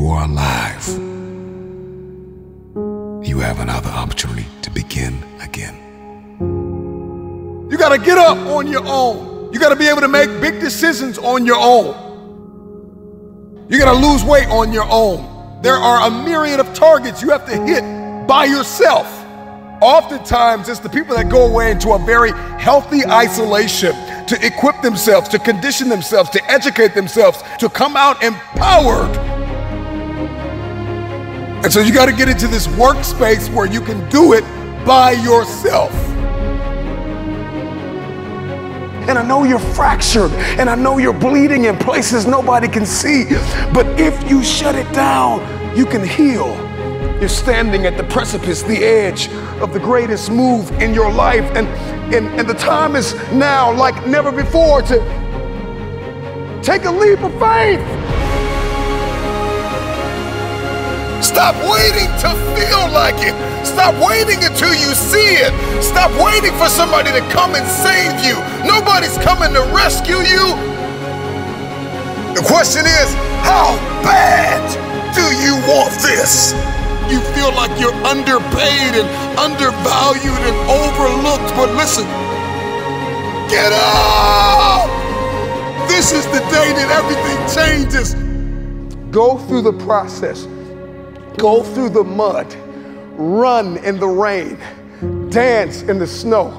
you are alive, you have another opportunity to begin again. You got to get up on your own. You got to be able to make big decisions on your own. You got to lose weight on your own. There are a myriad of targets you have to hit by yourself. Oftentimes, it's the people that go away into a very healthy isolation to equip themselves, to condition themselves, to educate themselves, to come out empowered. And so you got to get into this workspace where you can do it by yourself. And I know you're fractured, and I know you're bleeding in places nobody can see, but if you shut it down, you can heal. You're standing at the precipice, the edge of the greatest move in your life, and the time is now like never before to take a leap of faith. Stop waiting to feel like it. Stop waiting until you see it. Stop waiting for somebody to come and save you. Nobody's coming to rescue you. The question is, how bad do you want this? You feel like you're underpaid and undervalued and overlooked, but listen, get up! This is the day that everything changes. Go through the process. Go through the mud, run in the rain, dance in the snow,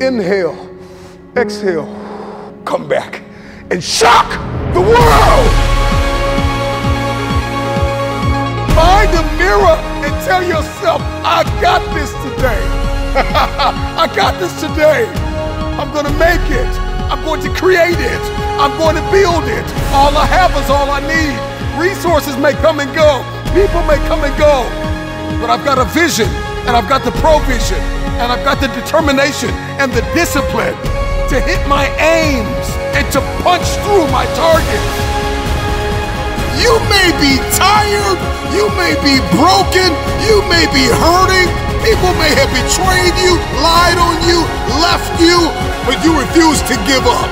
inhale, exhale, come back and shock the world. Find a mirror and tell yourself, I got this today. I got this today. I'm gonna make it. I'm going to create it. I'm going to build it. All I have is all I need. Resources may come and go. People may come and go, but I've got a vision, and I've got the provision, and I've got the determination and the discipline to hit my aims and to punch through my targets. You may be tired, you may be broken, you may be hurting, people may have betrayed you, lied on you, left you, but you refuse to give up.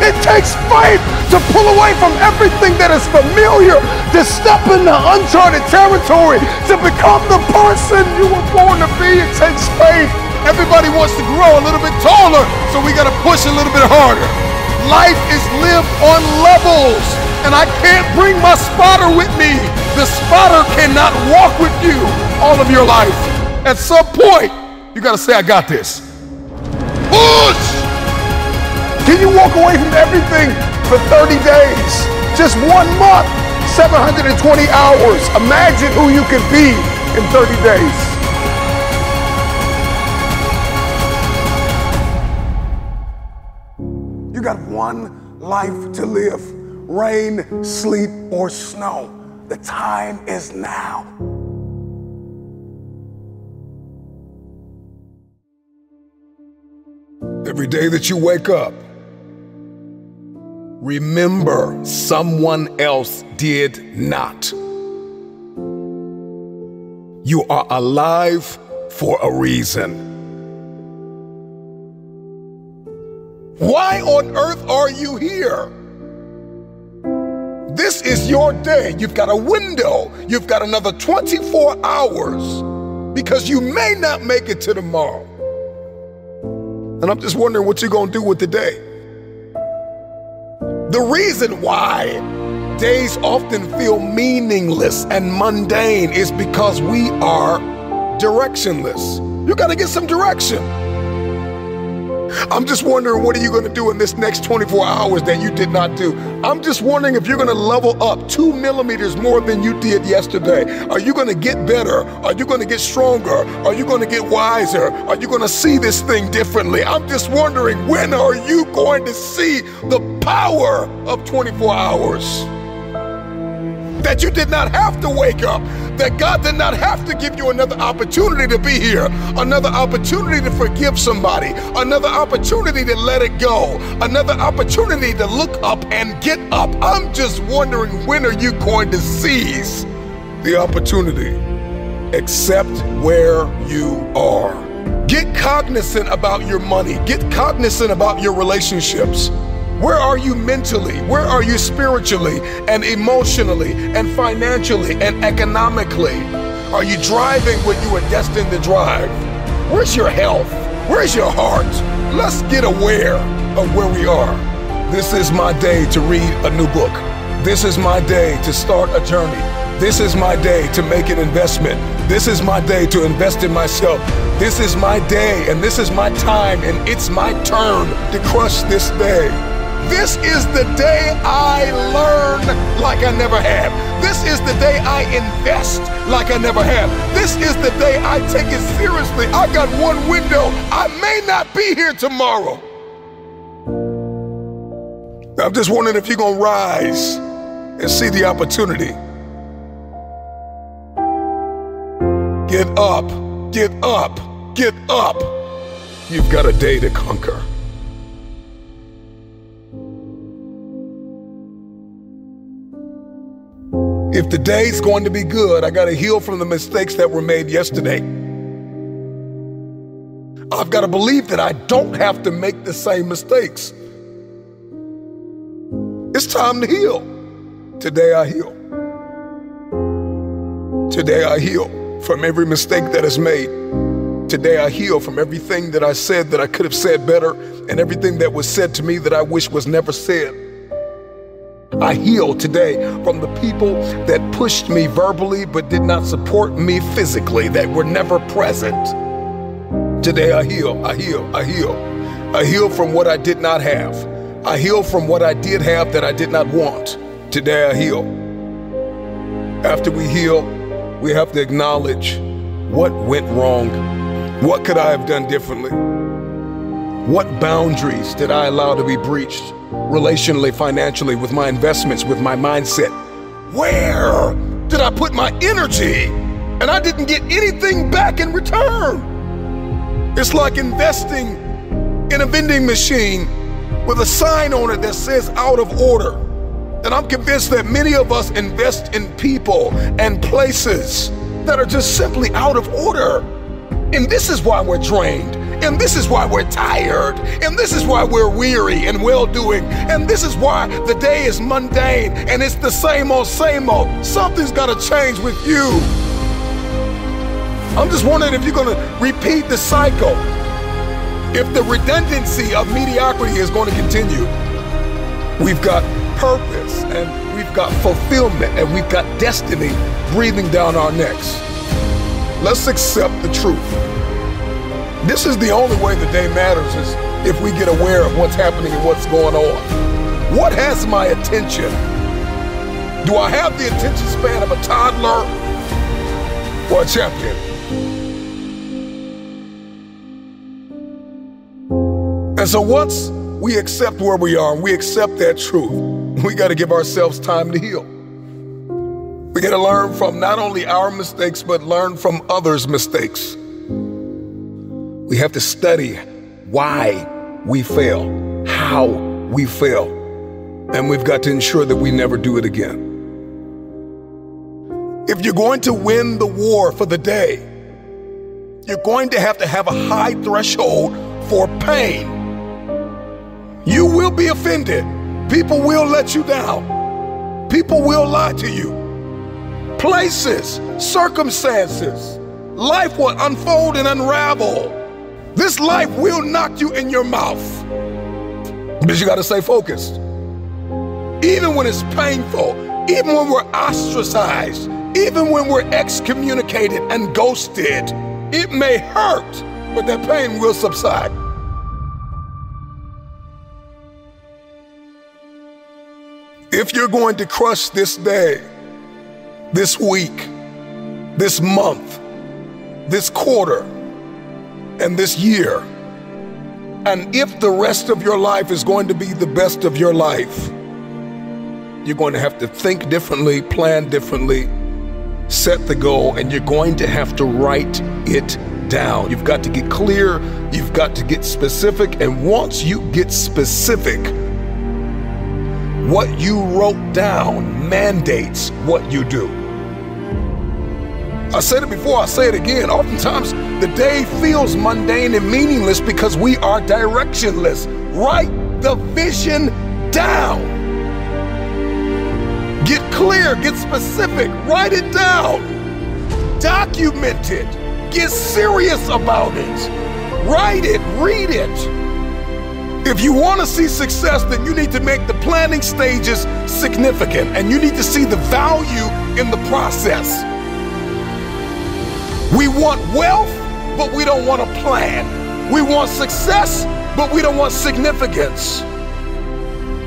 It takes faith to pull away from everything that is familiar, to step into uncharted territory, to become the person you were born to be. It takes faith. Everybody wants to grow a little bit taller, so we got to push a little bit harder. Life is lived on levels, and I can't bring my spotter with me. The spotter cannot walk with you all of your life. At some point, you got to say, I got this. Push! Can you walk away from everything for 30 days? Just 1 month, 720 hours. Imagine who you could be in 30 days. You got one life to live. Rain, sleet, or snow. The time is now. Every day that you wake up, remember, someone else did not. You are alive for a reason. Why on earth are you here? This is your day. You've got a window. You've got another 24 hours because you may not make it to tomorrow. And I'm just wondering what you're gonna do with the day. The reason why days often feel meaningless and mundane is because we are directionless. You gotta get some direction. I'm just wondering, what are you gonna do in this next 24 hours that you did not do? I'm just wondering if you're gonna level up 2 millimeters more than you did yesterday. Are you gonna get better? Are you gonna get stronger? Are you gonna get wiser? Are you gonna see this thing differently? I'm just wondering, when are you going to see the power of 24 hours? That you did not have to wake up, that God did not have to give you another opportunity to be here, another opportunity to forgive somebody, another opportunity to let it go, another opportunity to look up and get up. I'm just wondering, when are you going to seize the opportunity? Accept where you are. Get cognizant about your money. Get cognizant about your relationships. Where are you mentally? Where are you spiritually and emotionally and financially and economically? Are you driving what you were destined to drive? Where's your health? Where's your heart? Let's get aware of where we are. This is my day to read a new book. This is my day to start a journey. This is my day to make an investment. This is my day to invest in myself. This is my day, and this is my time, and it's my turn to crush this day. This is the day I learn like I never have. This is the day I invest like I never have. This is the day I take it seriously. I got one window. I may not be here tomorrow. I'm just wondering if you're gonna rise and see the opportunity. Get up, get up, get up. You've got a day to conquer. If the day's going to be good, I got to heal from the mistakes that were made yesterday. I've got to believe that I don't have to make the same mistakes. It's time to heal. Today I heal. Today I heal from every mistake that is made. Today I heal from everything that I said that I could have said better and everything that was said to me that I wish was never said. I heal today from the people that pushed me verbally but did not support me physically, that were never present. Today I heal, I heal, I heal. I heal from what I did not have. I heal from what I did have that I did not want. Today I heal. After we heal, we have to acknowledge what went wrong. What could I have done differently? What boundaries did I allow to be breached relationally, financially, with my investments, with my mindset? Where did I put my energy and I didn't get anything back in return? It's like investing in a vending machine with a sign on it that says out of order. And I'm convinced that many of us invest in people and places that are just simply out of order. And this is why we're drained. And this is why we're tired. And this is why we're weary and well-doing. And this is why the day is mundane and it's the same old, same old. Something's got to change with you. I'm just wondering if you're going to repeat the cycle, if the redundancy of mediocrity is going to continue. We've got purpose, and we've got fulfillment, and we've got destiny breathing down our necks. Let's accept the truth. This is the only way the day matters, is if we get aware of what's happening and what's going on. What has my attention? Do I have the attention span of a toddler or a champion? And so once we accept where we are and we accept that truth, we got to give ourselves time to heal. We got to learn from not only our mistakes, but learn from others' mistakes. We have to study why we fail, how we fail, and we've got to ensure that we never do it again. If you're going to win the war for the day, you're going to have a high threshold for pain. You will be offended. People will let you down. People will lie to you. Places, circumstances, life will unfold and unravel. This life will knock you in your mouth. But you got to stay focused. Even when it's painful, even when we're ostracized, even when we're excommunicated and ghosted, it may hurt, but that pain will subside. If you're going to crush this day, this week, this month, this quarter, and this year, and if the rest of your life is going to be the best of your life, you're going to have to think differently, plan differently, set the goal, and you're going to have to write it down. You've got to get clear, you've got to get specific, and once you get specific, what you wrote down mandates what you do. I said it before, I say it again. Oftentimes, the day feels mundane and meaningless because we are directionless. Write the vision down. Get clear, get specific, write it down. Document it, get serious about it. Write it, read it. If you want to see success, then you need to make the planning stages significant, and you need to see the value in the process. We want wealth, but we don't want a plan. We want success, but we don't want significance.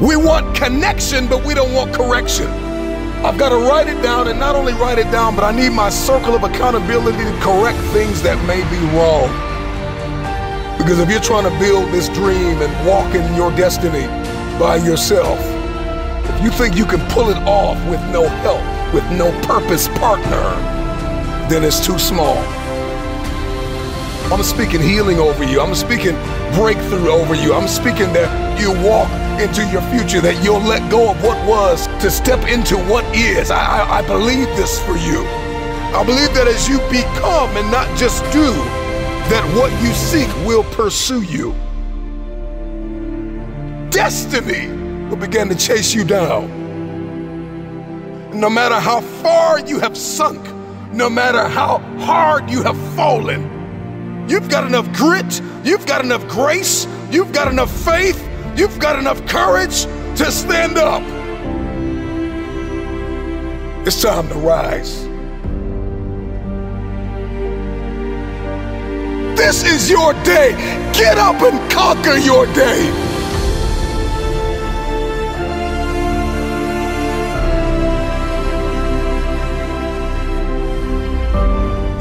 We want connection, but we don't want correction. I've got to write it down, and not only write it down, but I need my circle of accountability to correct things that may be wrong. Because if you're trying to build this dream and walk in your destiny by yourself, if you think you can pull it off with no help, with no purpose partner, then it's too small. I'm speaking healing over you. I'm speaking breakthrough over you. I'm speaking that you walk into your future, that you'll let go of what was to step into what is. I believe this for you. I believe that as you become and not just do, that what you seek will pursue you. Destiny will begin to chase you down. No matter how far you have sunk, no matter how hard you have fallen, you've got enough grit, you've got enough grace, you've got enough faith, you've got enough courage to stand up. It's time to rise. This is your day. Get up and conquer your day.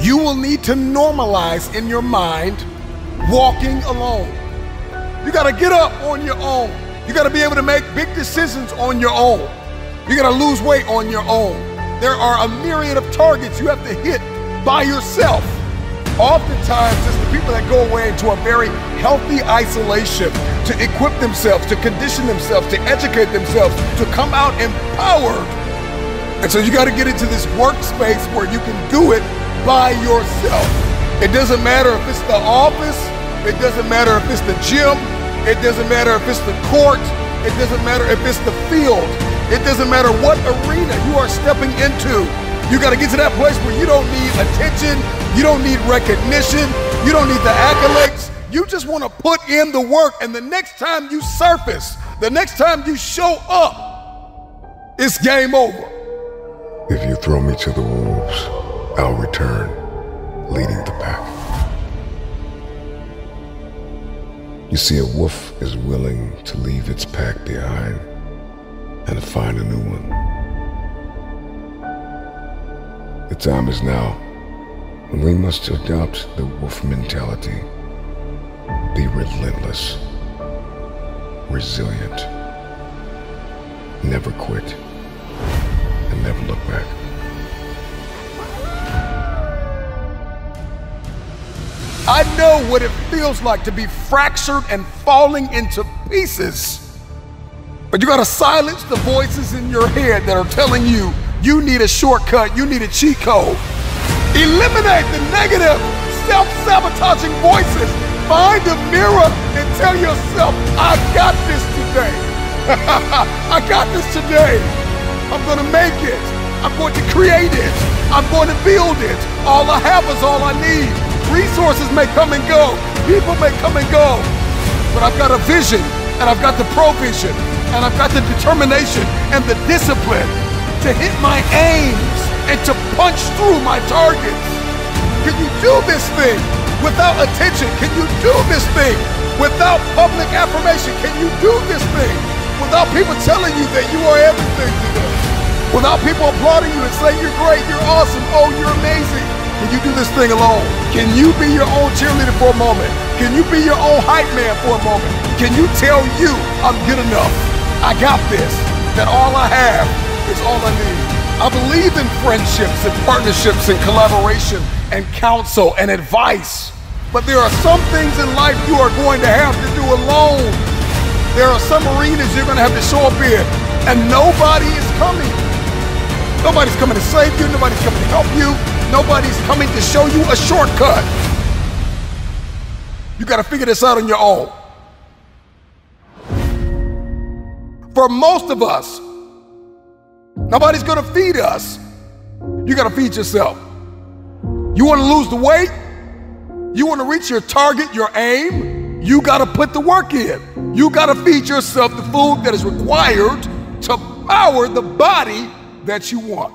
You will need to normalize in your mind walking alone. You got to get up on your own. You got to be able to make big decisions on your own. You got to lose weight on your own. There are a myriad of targets you have to hit by yourself. Oftentimes, it's the people that go away into a very healthy isolation to equip themselves, to condition themselves, to educate themselves, to come out empowered. And so you got to get into this workspace where you can do it by yourself. It doesn't matter if it's the office, it doesn't matter if it's the gym, it doesn't matter if it's the court, it doesn't matter if it's the field, it doesn't matter what arena you are stepping into. You got to get to that place where you don't need attention, you don't need recognition, you don't need the accolades. You just want to put in the work, and the next time you surface, the next time you show up, it's game over. If you throw me to the wolves, I'll return, leading the pack. You see, a wolf is willing to leave its pack behind and to find a new one. The time is now when we must adopt the wolf mentality. Be relentless, resilient, never quit, and never look back. I know what it feels like to be fractured and falling into pieces. But you gotta silence the voices in your head that are telling you, you need a shortcut, you need a cheat code. Eliminate the negative, self-sabotaging voices. Find a mirror and tell yourself, I got this today. I got this today. I'm gonna make it. I'm going to create it. I'm going to build it. All I have is all I need. Resources may come and go, people may come and go, but I've got a vision, and I've got the provision, and I've got the determination and the discipline to hit my aims and to punch through my targets. Can you do this thing without attention? Can you do this thing without public affirmation? Can you do this thing without people telling you that you are everything to them? Without people applauding you and saying you're great, you're awesome, oh, you're amazing? Can you do this thing alone? Can you be your own cheerleader for a moment? Can you be your own hype man for a moment? Can you tell you, I'm good enough, I got this, that all I have is all I need? I believe in friendships and partnerships and collaboration and counsel and advice, but there are some things in life you are going to have to do alone. There are some arenas you're going to have to show up in, and nobody is coming. Nobody's coming to save you, nobody's coming to help you. Nobody's coming to show you a shortcut. You got to figure this out on your own. for most of us. Nobody's gonna feed us. You gotta feed yourself. You wanna lose the weight? You wanna reach your target, your aim? You gotta put the work in. You gotta feed yourself the food that is required to power the body that you want.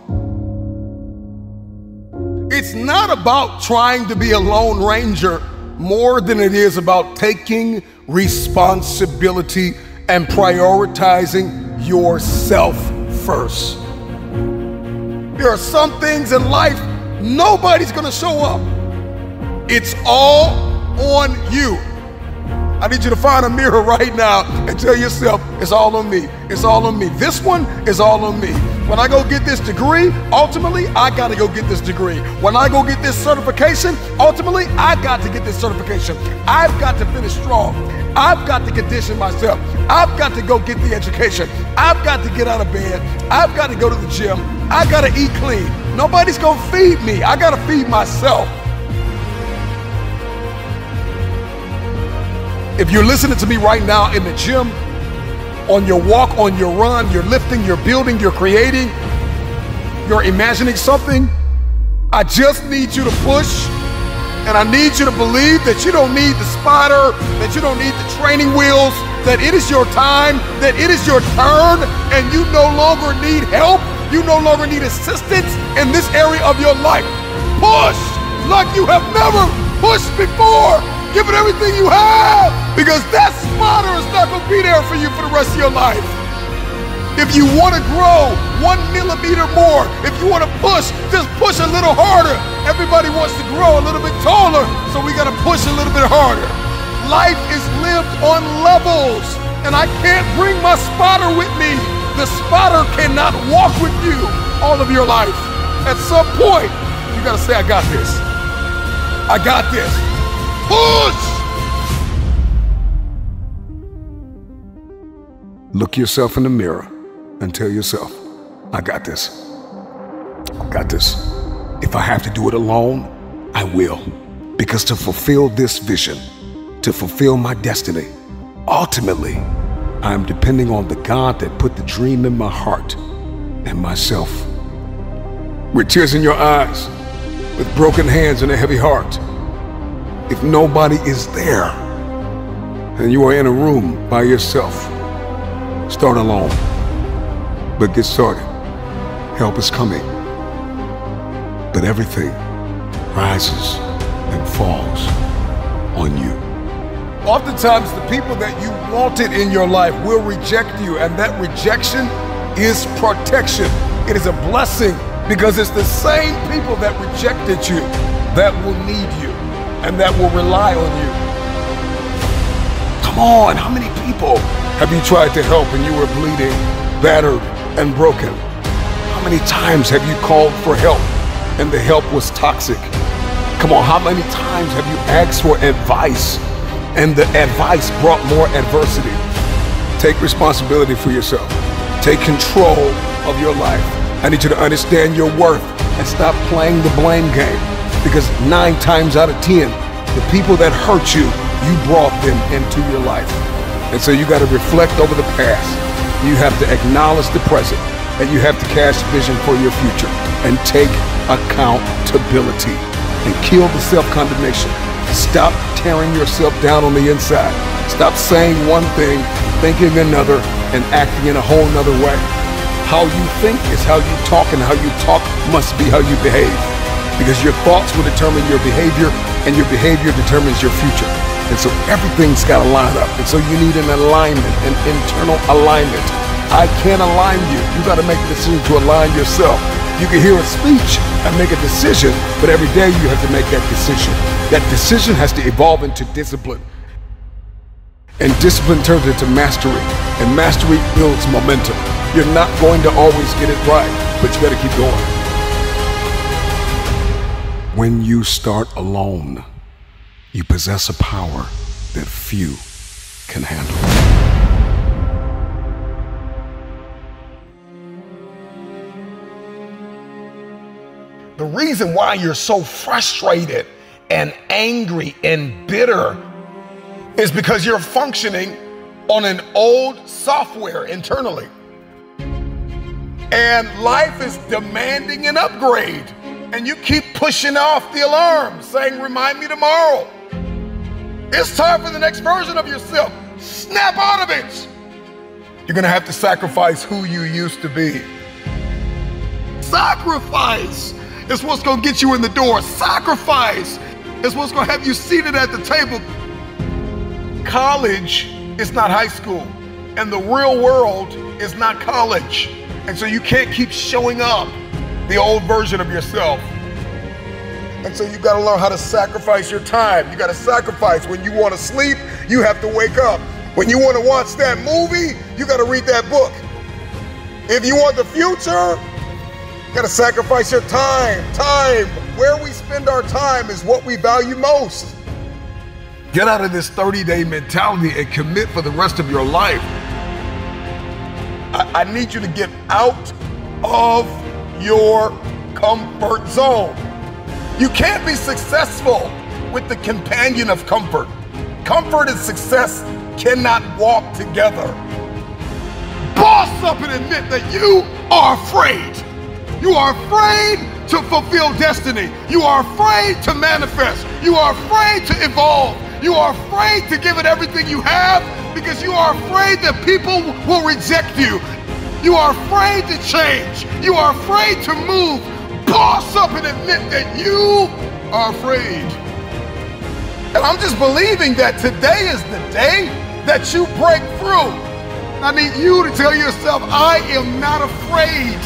It's not about trying to be a lone ranger more than it is about taking responsibility and prioritizing yourself first. There are some things in life nobody's gonna show up. It's all on you. I need you to find a mirror right now and tell yourself, it's all on me, it's all on me. This one is all on me. When I go get this degree, ultimately, I gotta go get this degree. When I go get this certification, ultimately, I got to get this certification. I've got to finish strong. I've got to condition myself. I've got to go get the education. I've got to get out of bed. I've got to go to the gym. I gotta eat clean. Nobody's gonna feed me. I gotta feed myself. If you're listening to me right now in the gym, on your walk, on your run, you're lifting, you're building, you're creating, you're imagining something, I just need you to push, and I need you to believe that you don't need the spotter, that you don't need the training wheels, that it is your time, that it is your turn, and you no longer need help, you no longer need assistance in this area of your life. Push like you have never pushed before. Give it everything you have, because that spotter is not going to be there for you for the rest of your life. If you want to grow 1 millimeter more, if you want to push, just push a little harder. Everybody wants to grow a little bit taller, so we got to push a little bit harder. Life is lived on levels, and I can't bring my spotter with me. The spotter cannot walk with you all of your life. At some point, you got to say, I got this. I got this. Push! Look yourself in the mirror and tell yourself, I got this. I got this. If I have to do it alone, I will. Because to fulfill this vision, to fulfill my destiny, ultimately, I am depending on the God that put the dream in my heart and myself. With tears in your eyes, with broken hands and a heavy heart, if nobody is there and you are in a room by yourself, start alone, but get started. Help is coming, but everything rises and falls on you. Oftentimes, the people that you wanted in your life will reject you, and that rejection is protection. It is a blessing, because it's the same people that rejected you that will need you and that will rely on you. Come on, how many people have you tried to help and you were bleeding, battered, and broken? How many times have you called for help and the help was toxic? Come on, how many times have you asked for advice and the advice brought more adversity? Take responsibility for yourself. Take control of your life. I need you to understand your worth and stop playing the blame game. Because 9 times out of 10, the people that hurt you, you brought them into your life. And so you got to reflect over the past. You have to acknowledge the present, and you have to cast vision for your future and take accountability and kill the self-condemnation. Stop tearing yourself down on the inside. Stop saying one thing, thinking another, and acting in a whole nother way. How you think is how you talk, and how you talk must be how you behave. Because your thoughts will determine your behavior, and your behavior determines your future. And so everything's got to line up. And so you need an alignment, an internal alignment. I can't align you. You got to make a decision to align yourself. You can hear a speech and make a decision, but every day you have to make that decision. That decision has to evolve into discipline. And discipline turns into mastery. And mastery builds momentum. You're not going to always get it right, but you better keep going. When you start alone, you possess a power that few can handle. The reason why you're so frustrated and angry and bitter is because you're functioning on an old software internally. And life is demanding an upgrade. And you keep pushing off the alarm, saying, remind me tomorrow. It's time for the next version of yourself. Snap out of it. You're gonna have to sacrifice who you used to be. Sacrifice is what's gonna get you in the door. Sacrifice is what's gonna have you seated at the table. College is not high school, and the real world is not college. And so you can't keep showing up the old version of yourself. And so you gotta learn how to sacrifice your time. You gotta sacrifice when you wanna sleep, you have to wake up. When you wanna watch that movie, you gotta read that book. If you want the future, you gotta sacrifice your time. Time, where we spend our time is what we value most. Get out of this 30-day mentality and commit for the rest of your life. I need you to get out of your comfort zone. You can't be successful with the companion of comfort. Comfort and success cannot walk together. Boss up and admit that you are afraid. You are afraid to fulfill destiny. You are afraid to manifest. You are afraid to evolve. You are afraid to give it everything you have because you are afraid that people will reject you. You are afraid to change. You are afraid to move. Boss up and admit that you are afraid. And I'm just believing that today is the day that you break through. I need you to tell yourself, I am not afraid.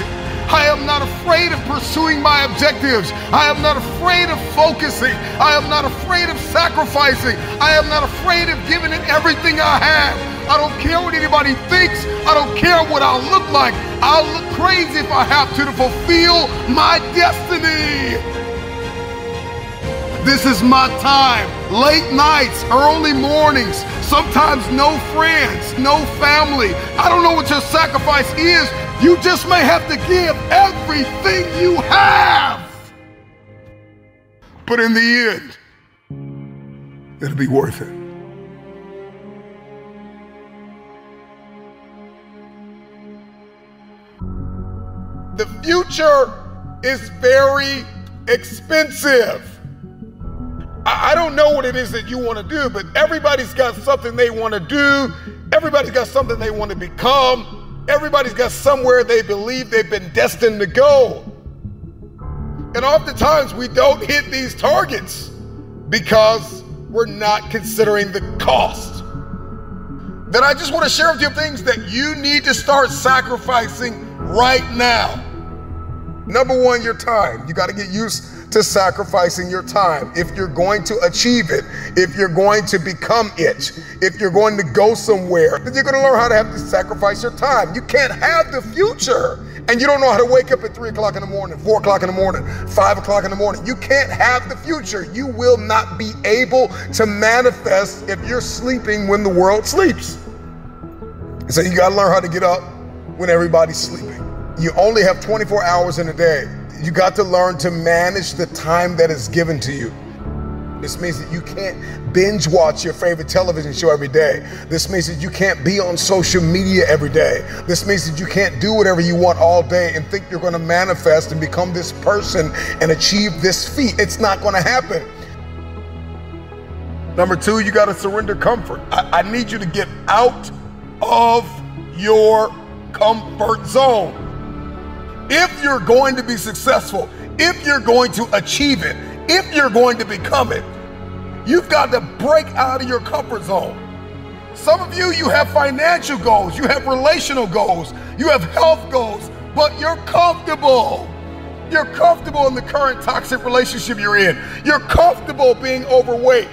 I am not afraid of pursuing my objectives. I am not afraid of focusing. I am not afraid of sacrificing. I am not afraid of giving it everything I have. I don't care what anybody thinks. I don't care what I look like. I'll look crazy if I have to fulfill my destiny. This is my time. Late nights, early mornings, sometimes no friends, no family. I don't know what your sacrifice is. You just may have to give everything you have. But in the end, it'll be worth it. The future is very expensive. I don't know what it is that you want to do, but everybody's got something they want to do. Everybody's got something they want to become. Everybody's got somewhere they believe they've been destined to go. And oftentimes we don't hit these targets because we're not considering the cost. Then I just want to share with you things that you need to start sacrificing right now. Number one, your time. You got to get used to sacrificing your time. If you're going to achieve it, if you're going to become it, if you're going to go somewhere, then you're going to learn how to have to sacrifice your time. You can't have the future and you don't know how to wake up at 3 o'clock in the morning, 4 o'clock in the morning, 5 o'clock in the morning. You can't have the future. You will not be able to manifest if you're sleeping when the world sleeps. So you got to learn how to get up when everybody's sleeping. You only have 24 hours in a day. You got to learn to manage the time that is given to you. This means that you can't binge watch your favorite television show every day. This means that you can't be on social media every day. This means that you can't do whatever you want all day and think you're going to manifest and become this person and achieve this feat. It's not going to happen. Number two, you got to surrender comfort. I need you to get out of your comfort zone. If you're going to be successful, if you're going to achieve it, if you're going to become it, you've got to break out of your comfort zone. Some of you have financial goals, you have relational goals, you have health goals, but you're comfortable. You're comfortable in the current toxic relationship you're in. You're comfortable being overweight.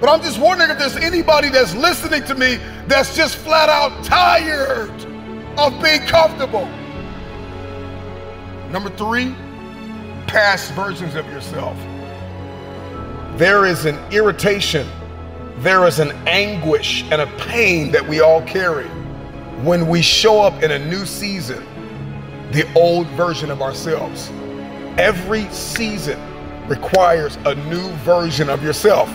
But I'm just wondering if there's anybody that's listening to me that's just flat out tired of being comfortable. Number three, past versions of yourself. There is an irritation, there is an anguish and a pain that we all carry when we show up in a new season, the old version of ourselves. Every season requires a new version of yourself.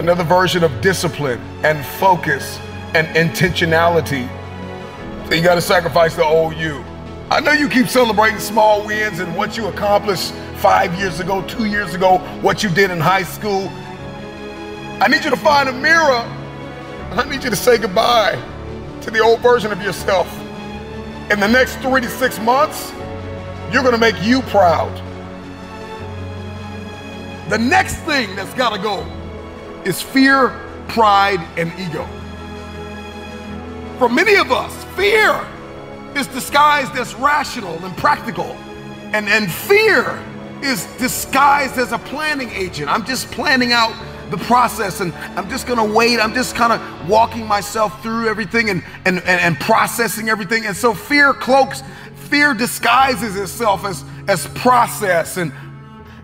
another version of discipline and focus and intentionality. So you got to sacrifice the old you. I know you keep celebrating small wins and what you accomplished 5 years ago, 2 years ago, what you did in high school. I need you to find a mirror. I need you to say goodbye to the old version of yourself. In the next 3 to 6 months, you're gonna make you proud. The next thing that's gotta go is fear, pride, and ego. For many of us, fear is disguised as rational and practical. And fear is disguised as a planning agent. I'm just planning out the process and I'm just gonna wait. I'm just kind of walking myself through everything and processing everything. And so fear disguises itself as process. And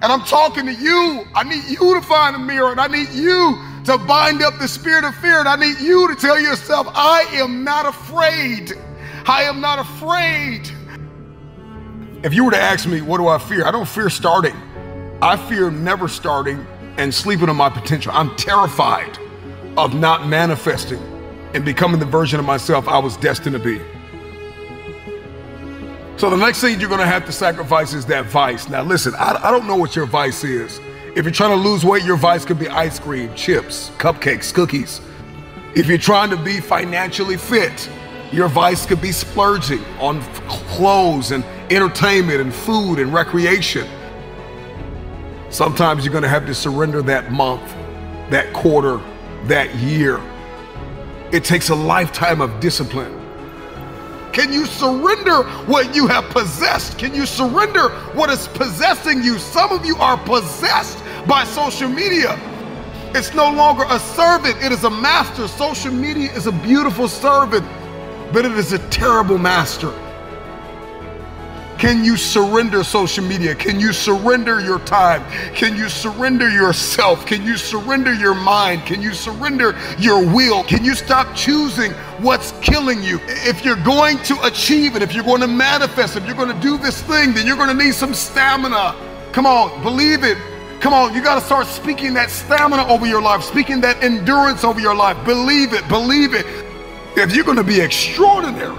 I'm talking to you. I need you to find a mirror, and I need you to bind up the spirit of fear. And I need you to tell yourself, I am not afraid. I am not afraid. If you were to ask me, what do I fear? I don't fear starting. I fear never starting and sleeping on my potential. I'm terrified of not manifesting and becoming the version of myself I was destined to be. So the next thing you're gonna have to sacrifice is that vice. Now listen, I don't know what your vice is. If you're trying to lose weight, your vice could be ice cream, chips, cupcakes, cookies. If you're trying to be financially fit, your vice could be splurging on clothes and entertainment and food and recreation. Sometimes you're gonna have to surrender that month, that quarter, that year. It takes a lifetime of discipline. Can you surrender what you have possessed? Can you surrender what is possessing you? Some of you are possessed by social media. It's no longer a servant, it is a master. Social media is a beautiful servant, but it is a terrible master. Can you surrender social media? Can you surrender your time? Can you surrender yourself? Can you surrender your mind? Can you surrender your will? Can you stop choosing what's killing you? If you're going to achieve it, if you're going to manifest, if you're going to do this thing, then you're going to need some stamina. Come on, believe it. Come on, you got to start speaking that stamina over your life, speaking that endurance over your life. Believe it, believe it. If you're going to be extraordinary,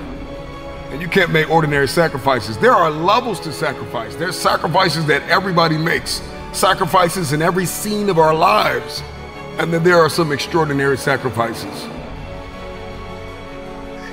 and you can't make ordinary sacrifices. There are levels to sacrifice. There's sacrifices that everybody makes, sacrifices in every scene of our lives. And then there are some extraordinary sacrifices.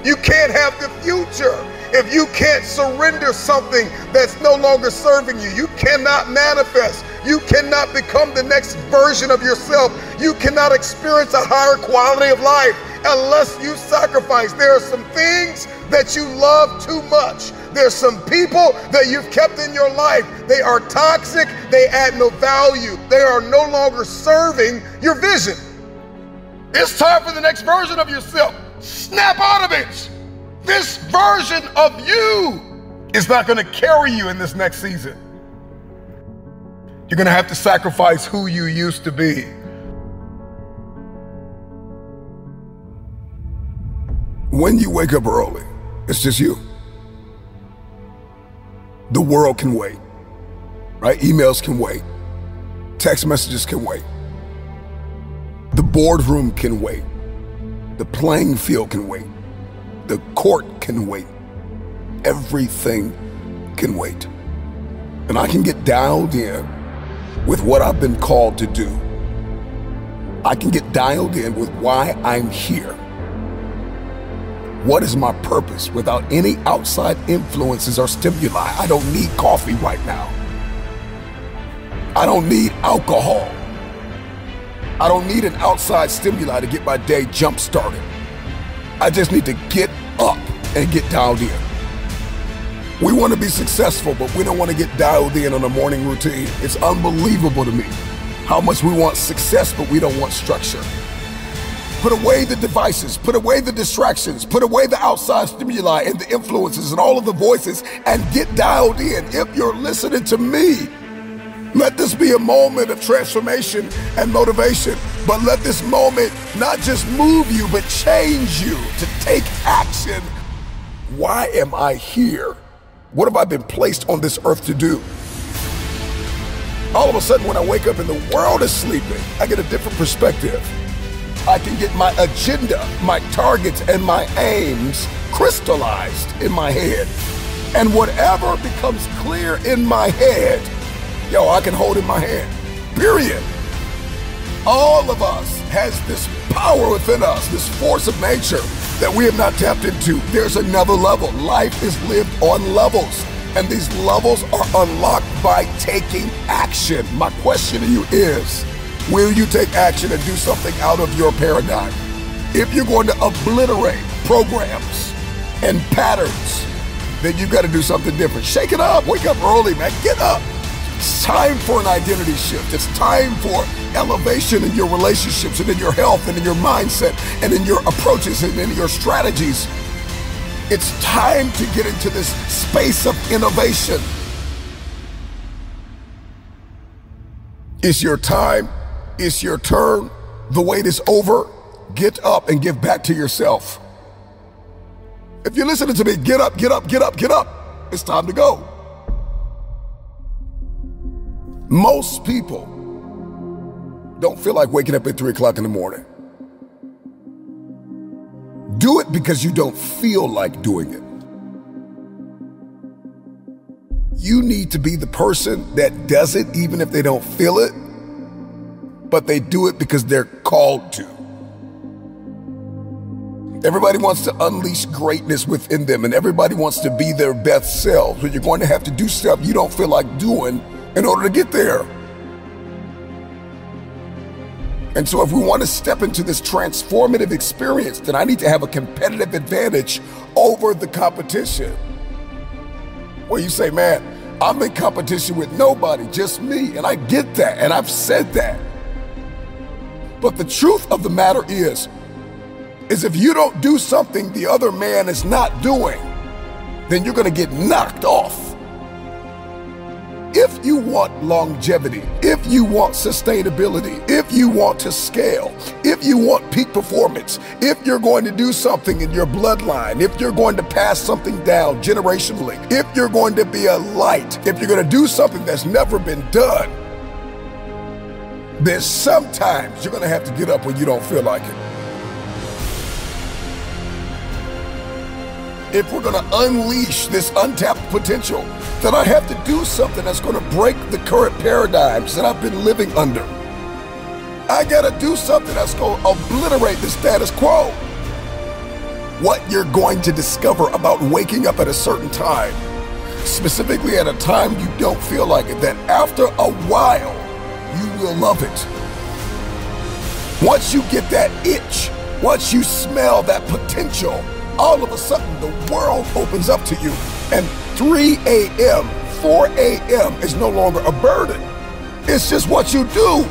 You can't have the future if you can't surrender something that's no longer serving you. You cannot manifest. You cannot become the next version of yourself. You cannot experience a higher quality of life unless you sacrifice. There are some things that you love too much. There's some people that you've kept in your life. They are toxic, they add no value. They are no longer serving your vision. It's time for the next version of yourself. Snap out of it. This version of you is not gonna carry you in this next season. You're gonna have to sacrifice who you used to be. When you wake up early, it's just you. The world can wait, right? Emails can wait. Text messages can wait. The boardroom can wait. The playing field can wait. The court can wait. Everything can wait. And I can get dialed in with what I've been called to do. I can get dialed in with why I'm here. What is my purpose without any outside influences or stimuli? I don't need coffee right now. I don't need alcohol. I don't need an outside stimuli to get my day jump started. I just need to get up and get dialed in. We want to be successful, but we don't want to get dialed in on a morning routine. It's unbelievable to me how much we want success, but we don't want structure. Put away the devices, put away the distractions, put away the outside stimuli and the influences and all of the voices, and get dialed in. If you're listening to me, let this be a moment of transformation and motivation, but let this moment not just move you, but change you to take action. Why am I here? What have I been placed on this earth to do? All of a sudden, when I wake up and the world is sleeping, I get a different perspective. I can get my agenda, my targets, and my aims crystallized in my head. And whatever becomes clear in my head, yo, I can hold in my hand, period. All of us has this power within us, this force of nature that we have not tapped into. There's another level. Life is lived on levels, and these levels are unlocked by taking action. My question to you is, will you take action and do something out of your paradigm? If you're going to obliterate programs and patterns, then you've got to do something different. Shake it up. Wake up early, man. Get up. It's time for an identity shift. It's time for elevation in your relationships and in your health and in your mindset and in your approaches and in your strategies. It's time to get into this space of innovation. It's your time. It's your turn. The wait is over. Get up and give back to yourself. If you're listening to me, get up, get up, get up, get up. It's time to go. Most people don't feel like waking up at 3 o'clock in the morning. Do it because you don't feel like doing it. You need to be the person that does it even if they don't feel it, but they do it because they're called to. Everybody wants to unleash greatness within them, and everybody wants to be their best selves, but you're going to have to do stuff you don't feel like doing in order to get there. And so if we want to step into this transformative experience, then I need to have a competitive advantage over the competition. Where you say, man, I'm in competition with nobody, just me, and I get that, and I've said that. But the truth of the matter is if you don't do something the other man is not doing, then you're going to get knocked off. If you want longevity, if you want sustainability, if you want to scale, if you want peak performance, if you're going to do something in your bloodline, if you're going to pass something down generationally, if you're going to be a light, if you're going to do something that's never been done, then sometimes you're going to have to get up when you don't feel like it. If we're going to unleash this untapped potential, then I have to do something that's going to break the current paradigms that I've been living under. I got to do something that's going to obliterate the status quo. What you're going to discover about waking up at a certain time, specifically at a time you don't feel like it, that after a while, you will love it. Once you get that itch, once you smell that potential, all of a sudden the world opens up to you, and 3 a.m., 4 a.m. is no longer a burden. It's just what you do.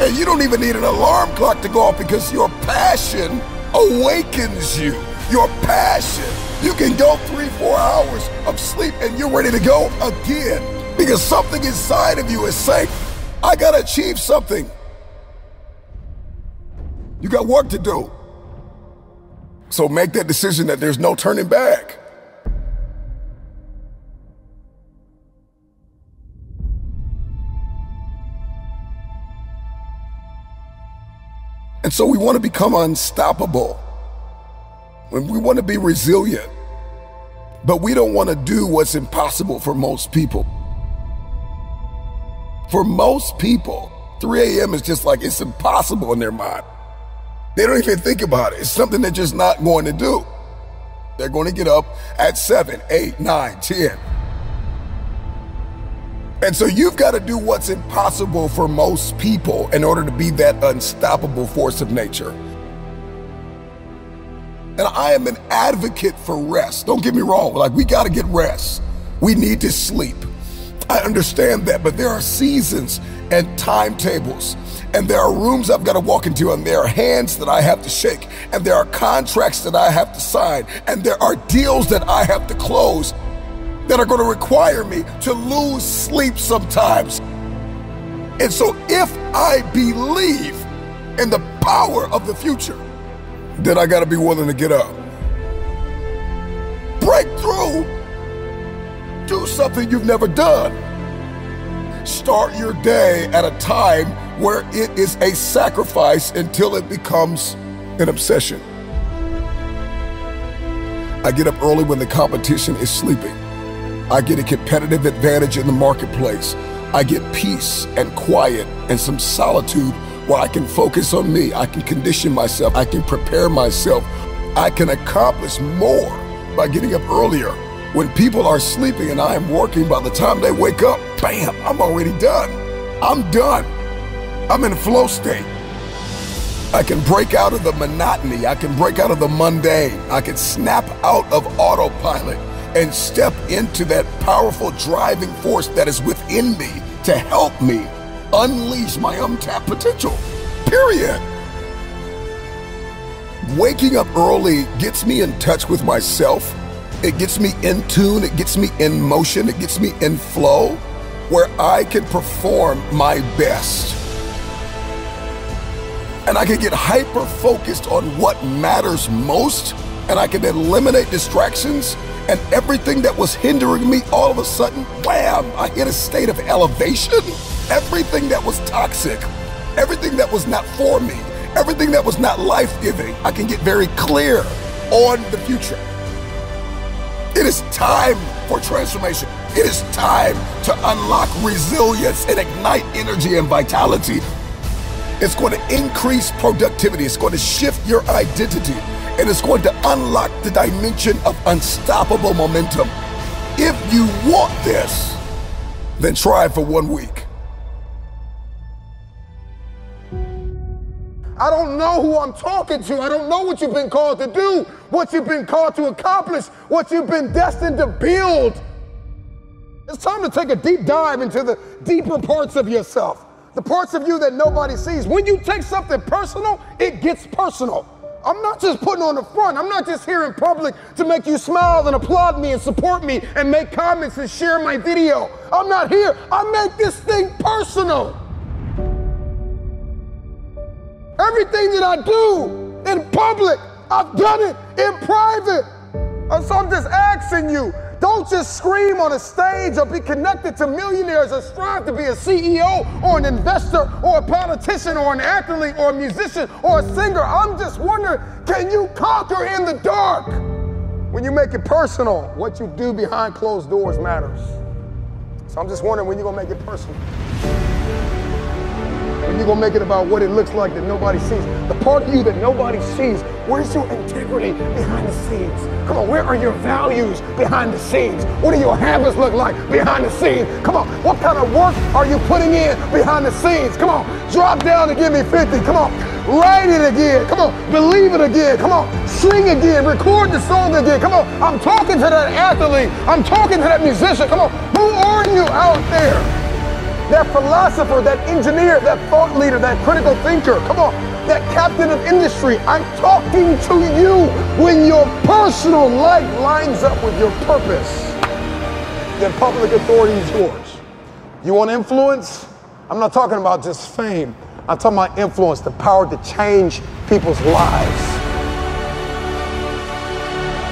And you don't even need an alarm clock to go off because your passion awakens you. Your passion. You can go 3-4 hours of sleep and you're ready to go again because something inside of you is saying, I gotta achieve something. You got work to do. So make that decision that there's no turning back. And so we want to become unstoppable. And we want to be resilient. But we don't want to do what's impossible for most people. For most people, 3 a.m. is just like, it's impossible in their mind. They don't even think about it. It's something they're just not going to do. They're going to get up at 7, 8, 9, 10. And so you've got to do what's impossible for most people in order to be that unstoppable force of nature. And I am an advocate for rest. Don't get me wrong. Like, we got to get rest. We need to sleep. I understand that, but there are seasons and timetables, and there are rooms I've got to walk into, and there are hands that I have to shake, and there are contracts that I have to sign, and there are deals that I have to close that are going to require me to lose sleep sometimes. And so if I believe in the power of the future, then I got to be willing to get up. Break through. Do something you've never done. Start your day at a time where it is a sacrifice until it becomes an obsession. I get up early when the competition is sleeping. I get a competitive advantage in the marketplace. I get peace and quiet and some solitude where I can focus on me. I can condition myself. I can prepare myself. I can accomplish more by getting up earlier. When people are sleeping and I am working, by the time they wake up, bam, I'm already done. I'm done. I'm in a flow state. I can break out of the monotony. I can break out of the mundane. I can snap out of autopilot and step into that powerful driving force that is within me to help me unleash my untapped potential, period. Waking up early gets me in touch with myself. It gets me in tune, it gets me in motion, it gets me in flow, where I can perform my best. And I can get hyper-focused on what matters most, and I can eliminate distractions, and everything that was hindering me, all of a sudden, wham, I hit a state of elevation. Everything that was toxic, everything that was not for me, everything that was not life-giving, I can get very clear on the future. It is time for transformation. It is time to unlock resilience and ignite energy and vitality. It's going to increase productivity. It's going to shift your identity. And it's going to unlock the dimension of unstoppable momentum. If you want this, then try it for 1 week. I don't know who I'm talking to. I don't know what you've been called to do, what you've been called to accomplish, what you've been destined to build. It's time to take a deep dive into the deeper parts of yourself, the parts of you that nobody sees. When you take something personal, it gets personal. I'm not just putting on the front. I'm not just here in public to make you smile and applaud me and support me and make comments and share my video. I'm not here. I make this thing personal. Everything that I do in public, I've done it in private. So I'm just asking you, don't just scream on a stage or be connected to millionaires or strive to be a CEO or an investor or a politician or an athlete or a musician or a singer. I'm just wondering, can you conquer in the dark? When you make it personal, what you do behind closed doors matters. So I'm just wondering when you're gonna make it personal. When you're gonna make it about what it looks like that nobody sees. The part of you that nobody sees, where's your integrity behind the scenes? Come on, where are your values behind the scenes? What do your habits look like behind the scenes? Come on, what kind of work are you putting in behind the scenes? Come on, drop down and give me 50, come on. Write it again, come on. Believe it again, come on. Sing again, record the song again, come on. I'm talking to that athlete, I'm talking to that musician, come on. Who are you out there? That philosopher, that engineer, that thought leader, that critical thinker, come on, that captain of industry. I'm talking to you. When your personal life lines up with your purpose, then public authority is yours. You want influence? I'm not talking about just fame. I'm talking about influence, the power to change people's lives.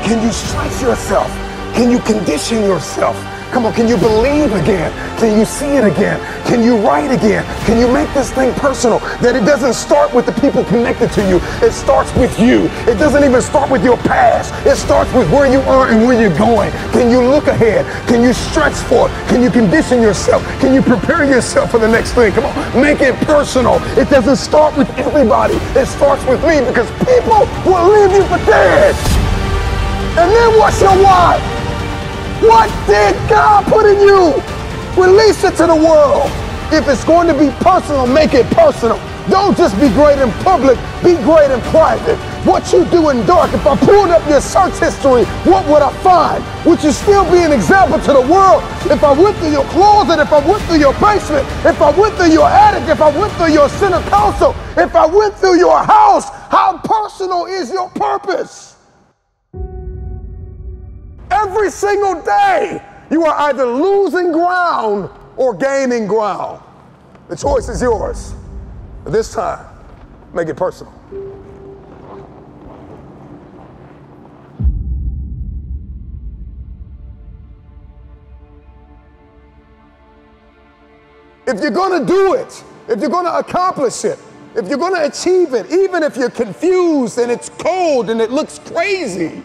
Can you stretch yourself? Can you condition yourself? Come on, can you believe again? Can you see it again? Can you write again? Can you make this thing personal? That it doesn't start with the people connected to you. It starts with you. It doesn't even start with your past. It starts with where you are and where you're going. Can you look ahead? Can you stretch for it? Can you condition yourself? Can you prepare yourself for the next thing? Come on, make it personal. It doesn't start with everybody. It starts with me, because people will leave you for dead. And then what's your why? What did God put in you? Release it to the world. If it's going to be personal, make it personal. Don't just be great in public, be great in private. What you do in dark, if I pulled up your search history, what would I find? Would you still be an example to the world? If I went through your closet, if I went through your basement, if I went through your attic, if I went through your center console, if I went through your house, how personal is your purpose? Every single day, you are either losing ground or gaining ground. The choice is yours. But this time, make it personal. If you're going to do it, if you're going to accomplish it, if you're going to achieve it, even if you're confused and it's cold and it looks crazy,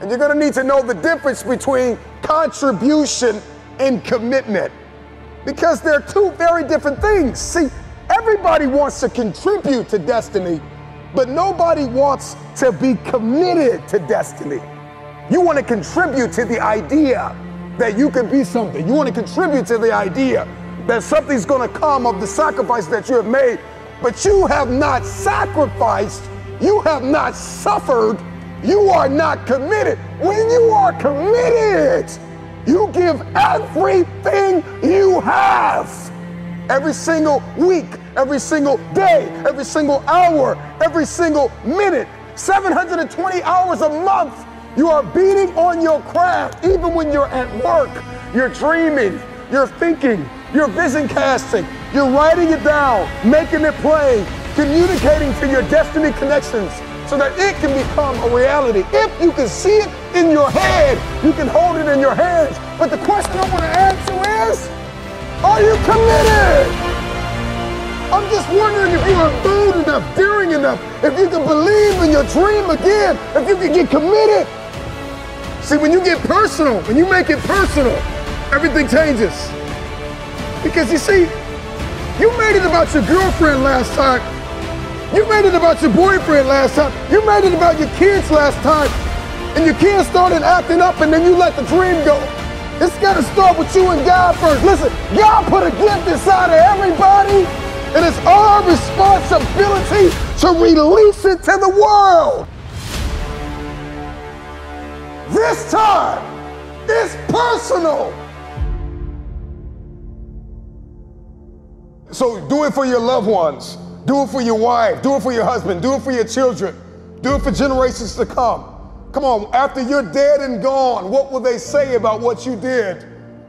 and you're going to need to know the difference between contribution and commitment, because they're two very different things. See, everybody wants to contribute to destiny, but nobody wants to be committed to destiny. You want to contribute to the idea that you can be something. You want to contribute to the idea that something's going to come of the sacrifice that you have made, but you have not sacrificed, you have not suffered, you are not committed. When you are committed, you give everything you have. Every single week, every single day, every single hour, every single minute, 720 hours a month, you are beating on your craft. Even when you're at work, you're dreaming, you're thinking, you're vision casting, you're writing it down, making it plain, communicating to your destiny connections so that it can become a reality. If you can see it in your head, you can hold it in your hands. But the question I want to answer is, are you committed? I'm just wondering if you are bold enough, daring enough, if you can believe in your dream again, if you can get committed. See, when you get personal, when you make it personal, everything changes. Because you see, you made it about your girlfriend last time. You made it about your boyfriend last time. You made it about your kids last time. And your kids started acting up and then you let the dream go. It's got to start with you and God first. Listen, God put a gift inside of everybody and it's our responsibility to release it to the world. This time, it's personal. So do it for your loved ones, do it for your wife, do it for your husband, do it for your children, do it for generations to come. Come on, after you're dead and gone, what will they say about what you did?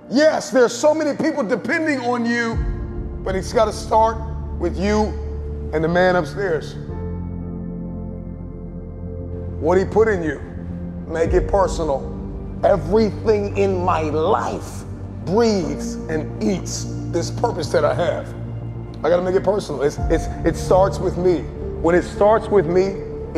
Yes, there's so many people depending on you, but it's got to start with you and the man upstairs. What he put in you, make it personal. Everything in my life breathes and eats this purpose that I have. I gotta make it personal. It starts with me. When it starts with me,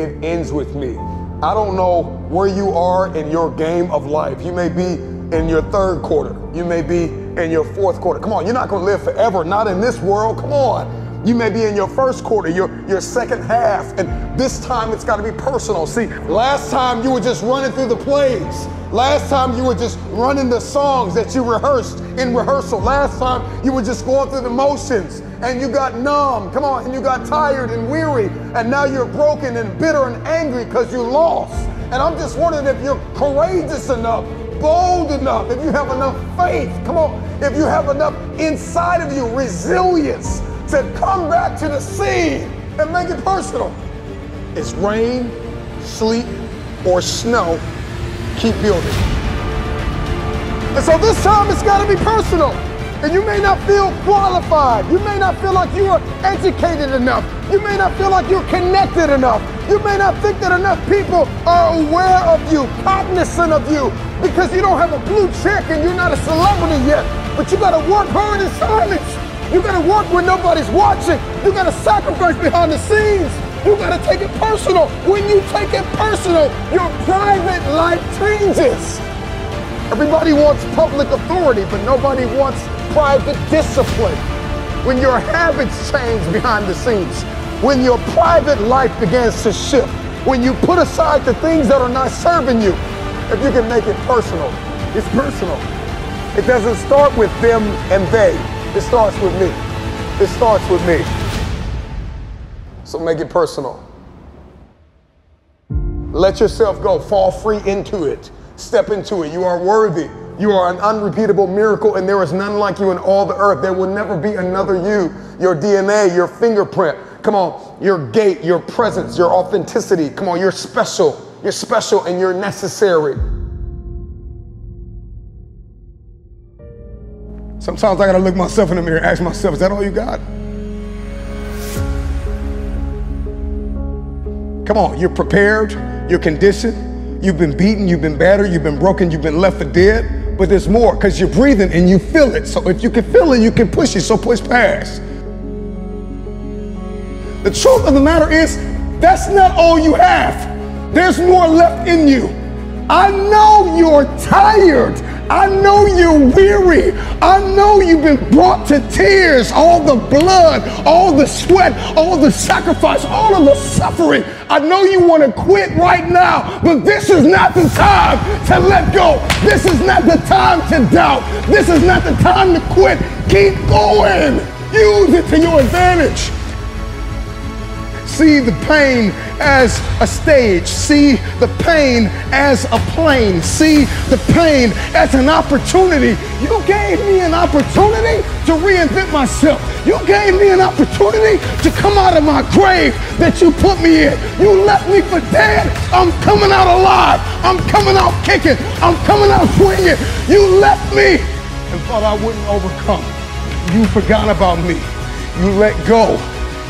it ends with me. I don't know where you are in your game of life. You may be in your third quarter. You may be in your fourth quarter. Come on, you're not gonna live forever, not in this world, come on. You may be in your first quarter, your second half, and this time it's gotta be personal. See, last time you were just running through the plays. Last time you were just running the songs that you rehearsed in rehearsal. Last time you were just going through the motions and you got numb, come on, and you got tired and weary, and now you're broken and bitter and angry because you lost. And I'm just wondering if you're courageous enough, bold enough, if you have enough faith, come on, if you have enough inside of you, resilience to come back to the scene and make it personal. It's rain, sleet, or snow. Keep building. And so this time it's got to be personal. And you may not feel qualified. You may not feel like you are educated enough. You may not feel like you're connected enough. You may not think that enough people are aware of you, cognizant of you, because you don't have a blue check and you're not a celebrity yet. But you got to work hard in silence. You got to work when nobody's watching. You got to sacrifice behind the scenes. You gotta take it personal. When you take it personal, your private life changes. Everybody wants public authority, but nobody wants private discipline. When your habits change behind the scenes, when your private life begins to shift, when you put aside the things that are not serving you, if you can make it personal, it's personal. It doesn't start with them and they. It starts with me. It starts with me. So make it personal. Let yourself go, fall free into it, step into it. You are worthy. You are an unrepeatable miracle and there is none like you in all the earth. There will never be another you. Your DNA, your fingerprint, come on, your gait, your presence, your authenticity, come on, you're special and you're necessary. Sometimes I gotta look myself in the mirror and ask myself, is that all you got? Come on, you're prepared, you're conditioned, you've been beaten, you've been battered, you've been broken, you've been left for dead, but there's more because you're breathing and you feel it. So if you can feel it, you can push it, so push past. The truth of the matter is, that's not all you have. There's more left in you. I know you're tired. I know you're weary. I know you've been brought to tears. All the blood, all the sweat, all the sacrifice, all of the suffering. I know you want to quit right now, but this is not the time to let go. This is not the time to doubt. This is not the time to quit. Keep going. Use it to your advantage. See the pain as a stage. See the pain as a plane. See the pain as an opportunity. You gave me an opportunity to reinvent myself. You gave me an opportunity to come out of my grave that you put me in. You left me for dead. I'm coming out alive. I'm coming out kicking. I'm coming out swinging. You left me and thought I wouldn't overcome. You forgot about me. You let go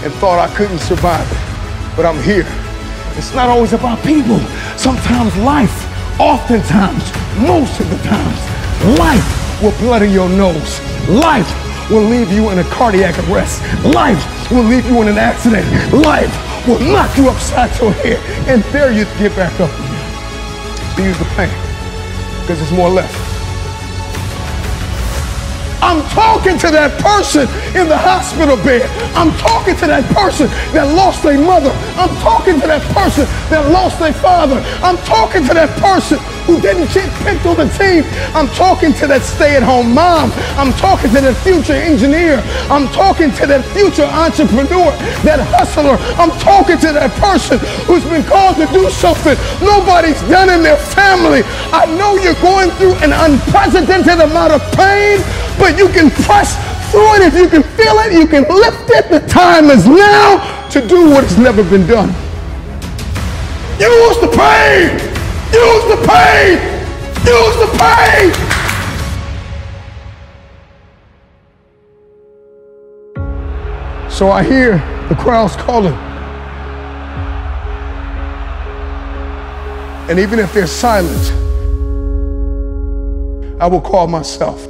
and thought I couldn't survive it, but I'm here. It's not always about people. Sometimes life, oftentimes, most of the times, life will bloody your nose. Life will leave you in a cardiac arrest. Life will leave you in an accident. Life will knock you upside your head, and there you get back up. Use the pain, because there's more left. I'm talking to that person in the hospital bed. I'm talking to that person that lost their mother. I'm talking to that person that lost their father. I'm talking to that person who didn't get picked on the team. I'm talking to that stay-at-home mom. I'm talking to that future engineer. I'm talking to that future entrepreneur, that hustler. I'm talking to that person who's been called to do something nobody's done in their family. I know you're going through an unprecedented amount of pain, but you can press through it. If you can feel it, you can lift it. The time is now to do what has never been done. Use the pain! Use the pain! Use the pain! So I hear the crowds calling. And even if they're silent, I will call myself.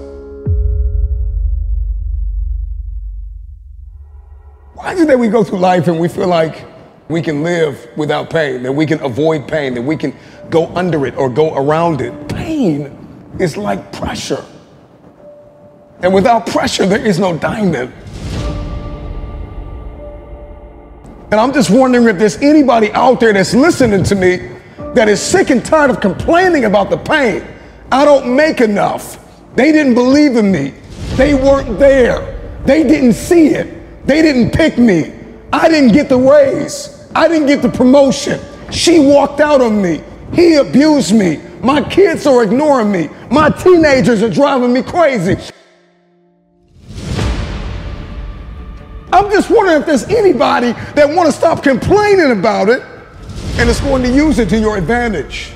Why is it that we go through life and we feel like we can live without pain, that we can avoid pain, that we can go under it or go around it? Pain is like pressure. And without pressure, there is no diamond. And I'm just wondering if there's anybody out there that's listening to me that is sick and tired of complaining about the pain. I don't make enough. They didn't believe in me. They weren't there. They didn't see it. They didn't pick me. I didn't get the raise. I didn't get the promotion. She walked out on me. He abused me. My kids are ignoring me. My teenagers are driving me crazy. I'm just wondering if there's anybody that wants to stop complaining about it and is going to use it to your advantage.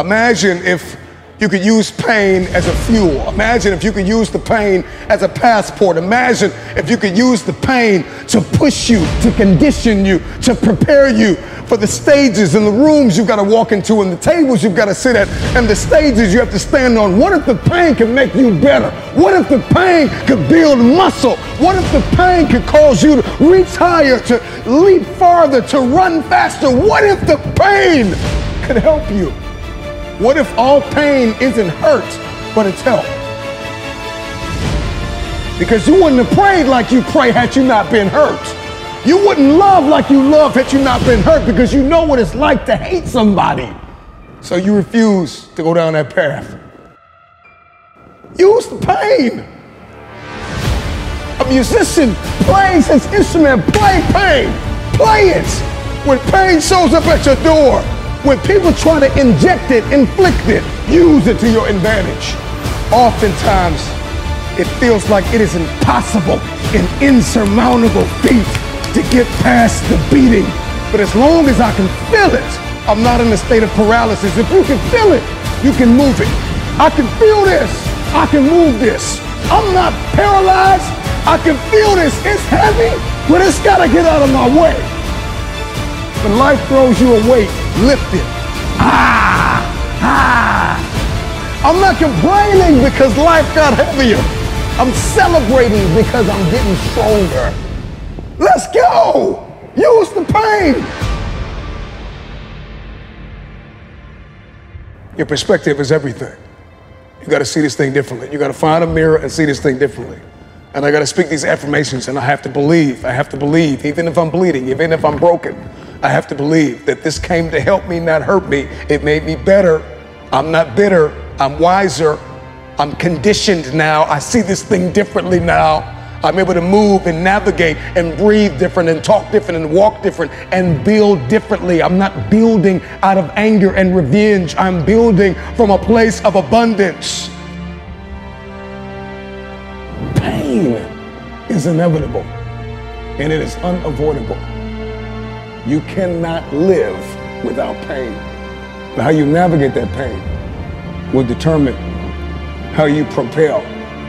Imagine if you could use pain as a fuel. Imagine if you could use the pain as a passport. Imagine if you could use the pain to push you, to condition you, to prepare you for the stages and the rooms you've got to walk into and the tables you've got to sit at and the stages you have to stand on. What if the pain could make you better? What if the pain could build muscle? What if the pain could cause you to reach higher, to leap farther, to run faster? What if the pain could help you? What if all pain isn't hurt, but it's help? Because you wouldn't have prayed like you pray had you not been hurt. You wouldn't love like you love had you not been hurt, because you know what it's like to hate somebody. So you refuse to go down that path. Use the pain. A musician plays his instrument. Play pain. Play it. When pain shows up at your door, when people try to inject it, inflict it, use it to your advantage. Oftentimes, it feels like it is impossible, an insurmountable feat to get past the beating. But as long as I can feel it, I'm not in a state of paralysis. If you can feel it, you can move it. I can feel this. I can move this. I'm not paralyzed. I can feel this. It's heavy, but it's gotta get out of my way. When life throws you a weight, lift it. I'm not complaining because life got heavier. I'm celebrating because I'm getting stronger. Let's go. Use the pain. Your perspective is everything. You got to see this thing differently. You got to find a mirror and see this thing differently. And I got to speak these affirmations, and I have to believe. I have to believe, even if I'm bleeding, even if I'm broken. I have to believe that this came to help me, not hurt me. It made me better. I'm not bitter. I'm wiser. I'm conditioned now. I see this thing differently now. I'm able to move and navigate and breathe different and talk different and walk different and build differently. I'm not building out of anger and revenge. I'm building from a place of abundance. Pain is inevitable and it is unavoidable. You cannot live without pain. But how you navigate that pain will determine how you propel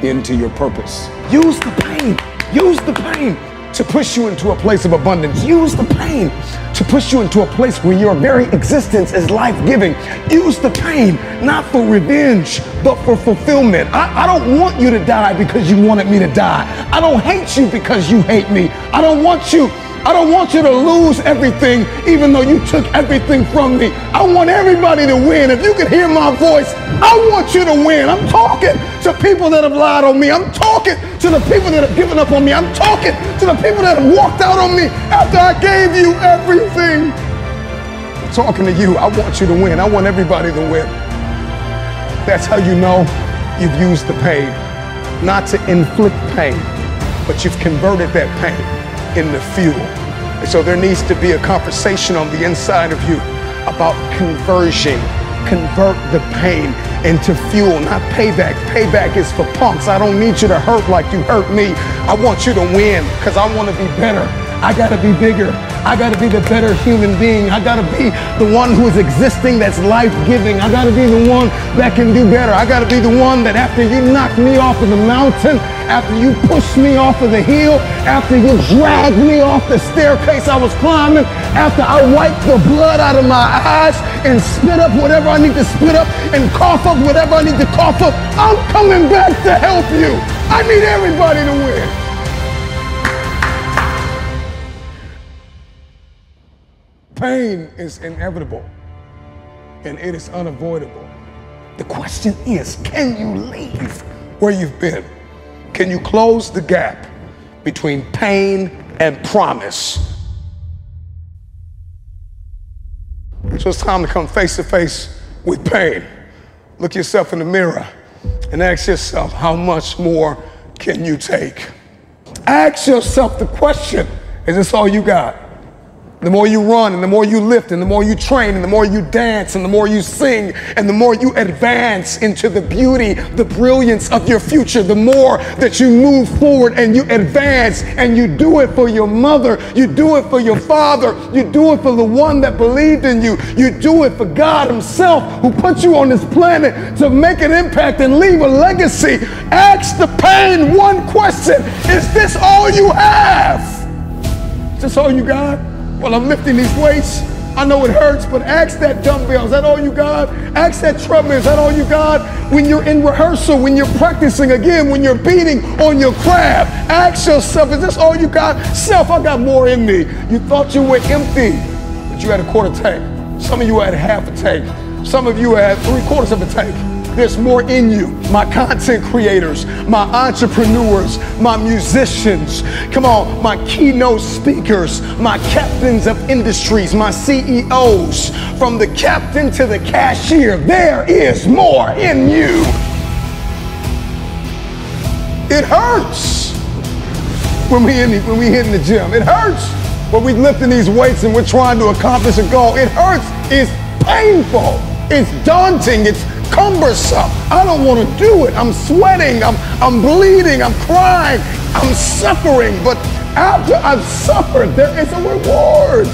into your purpose. Use the pain. Use the pain to push you into a place of abundance. Use the pain to push you into a place where your very existence is life-giving. Use the pain, not for revenge, but for fulfillment. I don't want you to die because you wanted me to die. I don't hate you because you hate me. I don't want you to lose everything, even though you took everything from me. I want everybody to win. If you can hear my voice, I want you to win. I'm talking to people that have lied on me. I'm talking to the people that have given up on me. I'm talking to the people that have walked out on me after I gave you everything. I'm talking to you. I want you to win. I want everybody to win. That's how you know you've used the pain. Not to inflict pain, but you've converted that pain in the fuel. And so there needs to be a conversation on the inside of you about conversion. Convert the pain into fuel, not payback. Payback is for punks. I don't need you to hurt like you hurt me. I want you to win because I want to be better. I got to be bigger. I got to be the better human being. I got to be the one who is existing that's life-giving. I got to be the one that can do better. I got to be the one that after you knock me off of the mountain, after you pushed me off of the hill, after you dragged me off the staircase I was climbing, after I wiped the blood out of my eyes and spit up whatever I need to spit up and cough up whatever I need to cough up, I'm coming back to help you. I need everybody to win. Pain is inevitable and it is unavoidable. The question is, can you leave where you've been? Can you close the gap between pain and promise? So it's time to come face to face with pain. Look yourself in the mirror and ask yourself, how much more can you take? Ask yourself the question, is this all you got? The more you run and the more you lift and the more you train and the more you dance and the more you sing and the more you advance into the beauty, the brilliance of your future, the more that you move forward and you advance and you do it for your mother, you do it for your father, you do it for the one that believed in you, you do it for God Himself who put you on this planet to make an impact and leave a legacy. Ask the pain one question, is this all you have? Is this all you got? Well, I'm lifting these weights. I know it hurts, but ask that dumbbell, is that all you got? Ask that treadmill, is that all you got? When you're in rehearsal, when you're practicing again, when you're beating on your craft, ask yourself, is this all you got? Self, I got more in me. You thought you were empty, but you had a quarter tank. Some of you had half a tank. Some of you had 3/4 of a tank. There's more in you. My content creators, my entrepreneurs, my musicians, come on, my keynote speakers, my captains of industries, my CEOs, from the captain to the cashier, there is more in you. It hurts when we hit in the gym. It hurts when we're lifting these weights and we're trying to accomplish a goal. It hurts, it's painful, it's daunting, it's cumbersome. I don't want to do it. I'm sweating, I'm bleeding, I'm crying, I'm suffering. But after I've suffered, there is a reward.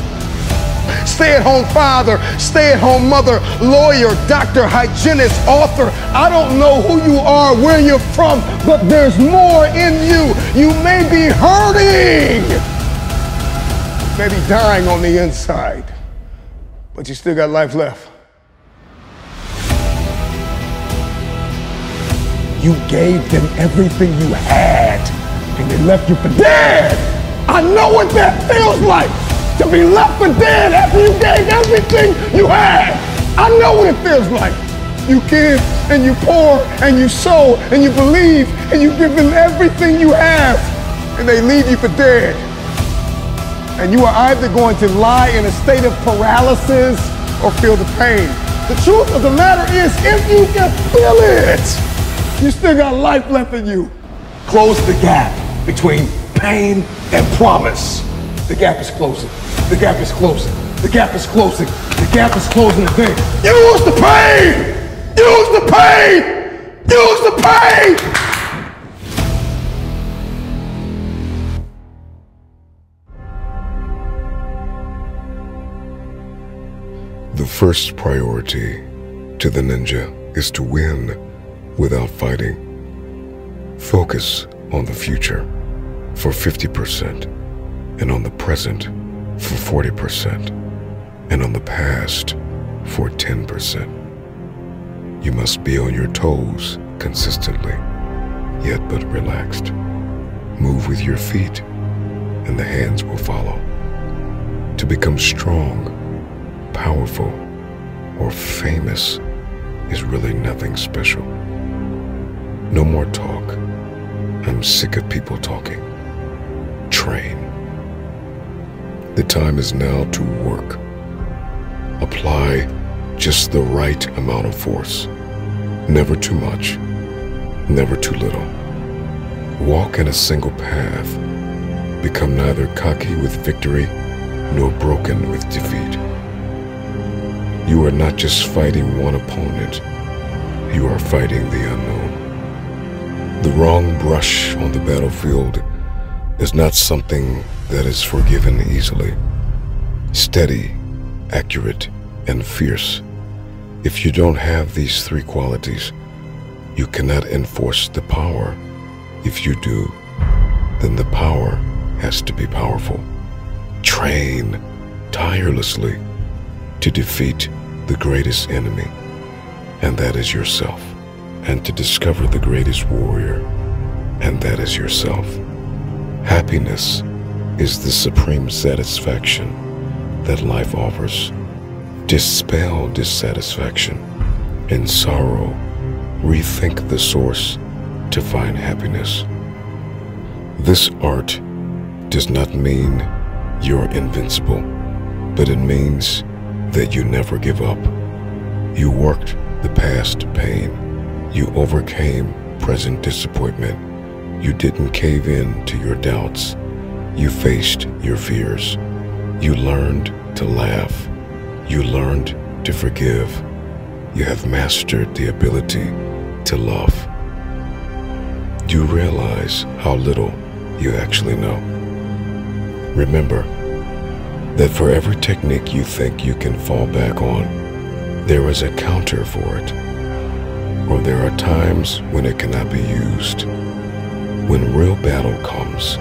Stay-at-home father, stay-at-home mother, lawyer, doctor, hygienist, author. I don't know who you are, where you're from, but there's more in you. You may be hurting, maybe dying on the inside, but you still got life left. You gave them everything you had, and they left you for dead. I know what that feels like, to be left for dead after you gave everything you had. I know what it feels like. You give, and you pour, and you sow, and you believe, and you give them everything you have, and they leave you for dead. And you are either going to lie in a state of paralysis or feel the pain. The truth of the matter is, if you can feel it, you still got life left in you. Close the gap between pain and promise. The gap is closing. The gap is closing. The gap is closing. The gap is closing today. Use the pain! Use the pain! Use the pain! The first priority to the ninja is to win without fighting. Focus on the future for 50% and on the present for 40% and on the past for 10%. You must be on your toes consistently, yet but relaxed. Move with your feet and the hands will follow. To become strong, powerful, or famous is really nothing special. No more talk. I'm sick of people talking. Train. The time is now to work. Apply just the right amount of force. Never too much, never too little. Walk in a single path. Become neither cocky with victory nor broken with defeat. You are not just fighting one opponent, you are fighting the unknown. The wrong brush on the battlefield is not something that is forgiven easily. Steady, accurate, and fierce. If you don't have these three qualities, you cannot enforce the power. If you do, then the power has to be powerful. Train tirelessly to defeat the greatest enemy, and that is yourself, and to discover the greatest warrior, and that is yourself. Happiness is the supreme satisfaction that life offers. Dispel dissatisfaction and sorrow. Rethink the source to find happiness. This art does not mean you're invincible, but it means that you never give up. You worked the past pain. You overcame present disappointment. You didn't cave in to your doubts. You faced your fears. You learned to laugh. You learned to forgive. You have mastered the ability to love. You realize how little you actually know. Remember that for every technique you think you can fall back on, there is a counter for it, or there are times when it cannot be used. When real battle comes,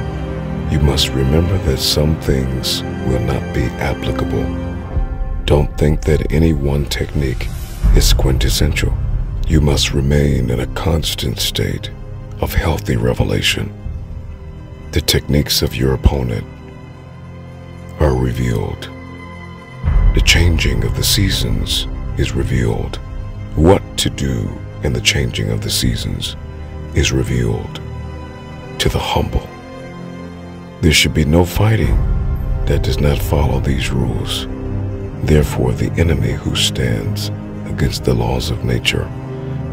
you must remember that some things will not be applicable. Don't think that any one technique is quintessential. You must remain in a constant state of healthy revelation. The techniques of your opponent are revealed. The changing of the seasons is revealed. What to do in the changing of the seasons is revealed to the humble. There should be no fighting that does not follow these rules. Therefore, the enemy who stands against the laws of nature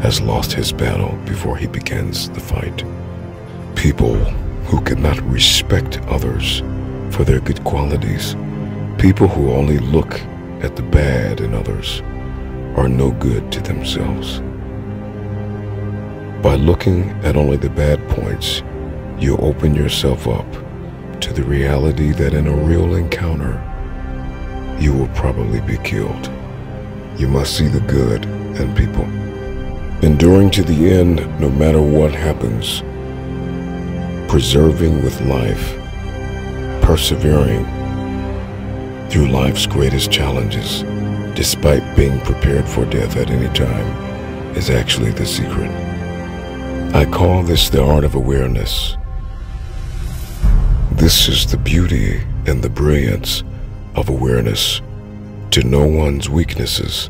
has lost his battle before he begins the fight. People who cannot respect others for their good qualities, people who only look at the bad in others, are no good to themselves. By looking at only the bad points, you open yourself up to the reality that in a real encounter, you will probably be killed. You must see the good in people. Enduring to the end, no matter what happens, preserving with life, persevering through life's greatest challenges, despite being prepared for death at any time, is actually the secret. I call this the art of awareness. This is the beauty and the brilliance of awareness, to know one's weaknesses,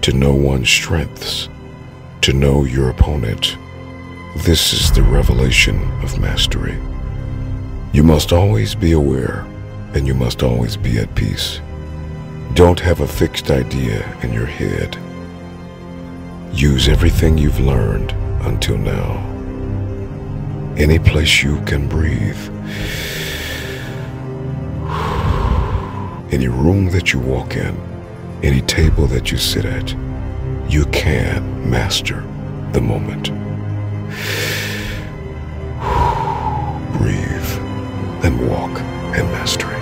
to know one's strengths, to know your opponent. This is the revelation of mastery. You must always be aware, and you must always be at peace. Don't have a fixed idea in your head. Use everything you've learned until now. Any place you can breathe, any room that you walk in, any table that you sit at, you can master the moment. Breathe and walk in mastery.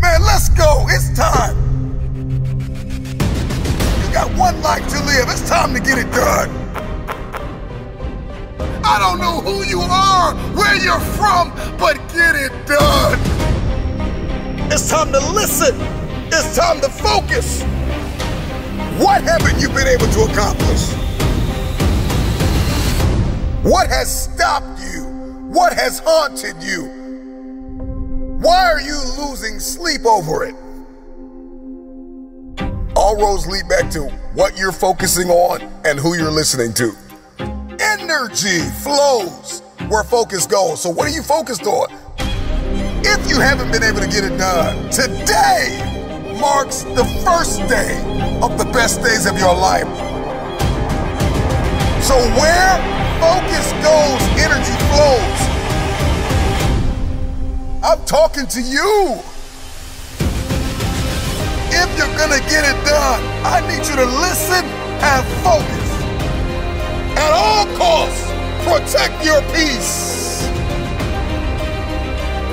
Man, let's go! It's time! You got one life to live. It's time to get it done. I don't know who you are, where you're from, but get it done. It's time to listen. It's time to focus. What haven't you been able to accomplish? What has stopped you? What has haunted you? Why are you losing sleep over it? All roads lead back to what you're focusing on and who you're listening to. Energy flows where focus goes. So what are you focused on? If you haven't been able to get it done, today marks the first day of the best days of your life. So where focus goes, energy flows. I'm talking to you. If you're gonna get it done, I need you to listen and focus. At all costs, protect your peace.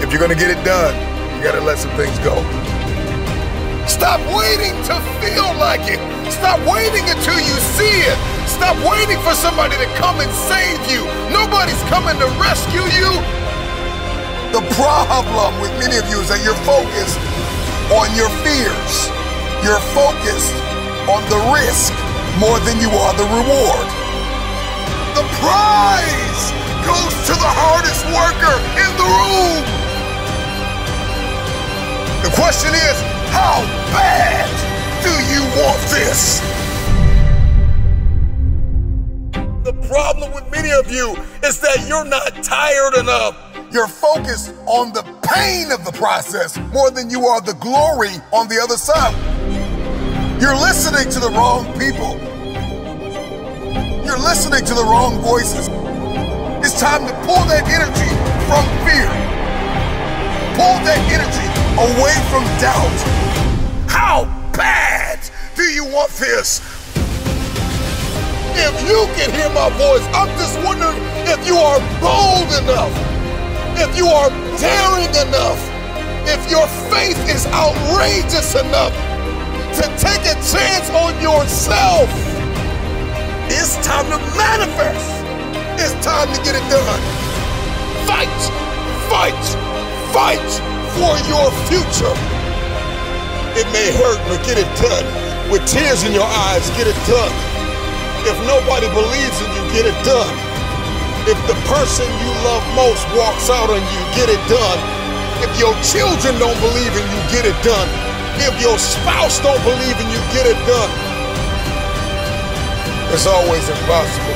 If you're gonna get it done, you gotta let some things go. Stop waiting to feel like it. Stop waiting until you see it. Stop waiting for somebody to come and save you. Nobody's coming to rescue you. The problem with many of you is that you're focused on your fears. You're focused on the risk more than you are the reward. The prize goes to the hardest worker in the room. The question is, how bad do you want this? The problem with many of you is that you're not tired enough. You're focused on the pain of the process more than you are the glory on the other side. You're listening to the wrong people. You're listening to the wrong voices. It's time to pull that energy from fear. Pull that energy away from doubt. How bad do you want this? If you can hear my voice, I'm just wondering if you are bold enough, if you are daring enough, if your faith is outrageous enough to take a chance on yourself. It's time to manifest. It's time to get it done. Fight, fight, fight for your future. It may hurt, but get it done. With tears in your eyes, get it done. If nobody believes in you, get it done. If the person you love most walks out on you, get it done. If your children don't believe in you, get it done. If your spouse don't believe in you, get it done. It's always impossible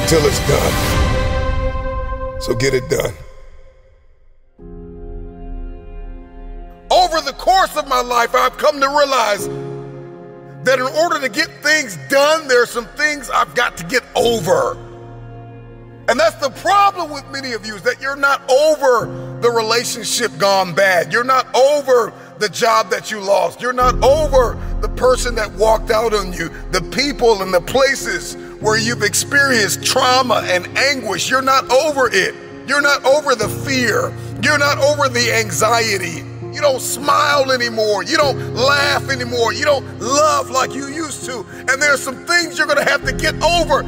until it's done. So get it done. Over the course of my life, I've come to realize that in order to get things done, there are some things I've got to get over. And that's the problem with many of you, is that you're not over the relationship gone bad. You're not over the job that you lost. You're not over the person that walked out on you, the people and the places where you've experienced trauma and anguish. You're not over it. You're not over the fear. You're not over the anxiety. You don't smile anymore. You don't laugh anymore. You don't love like you used to. And there's some things you're gonna have to get over.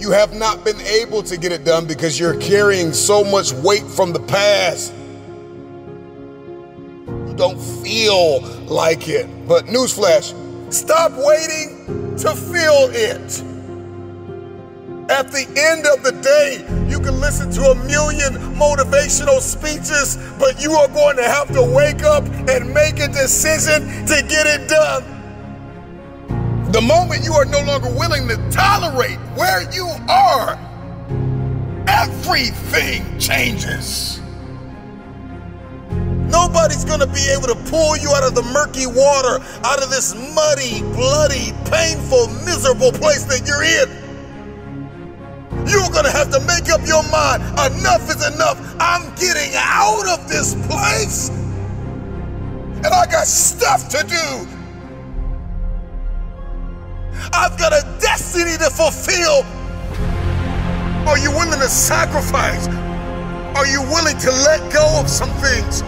You have not been able to get it done because you're carrying so much weight from the past. Don't feel like it. But newsflash, stop waiting to feel it. At the end of the day, you can listen to a million motivational speeches, but you are going to have to wake up and make a decision to get it done. The moment you are no longer willing to tolerate where you are, everything changes. Nobody's going to be able to pull you out of the murky water, out of this muddy, bloody, painful, miserable place that you're in. You're going to have to make up your mind. Enough is enough. I'm getting out of this place. And I got stuff to do. I've got a destiny to fulfill. Are you willing to sacrifice? Are you willing to let go of some things?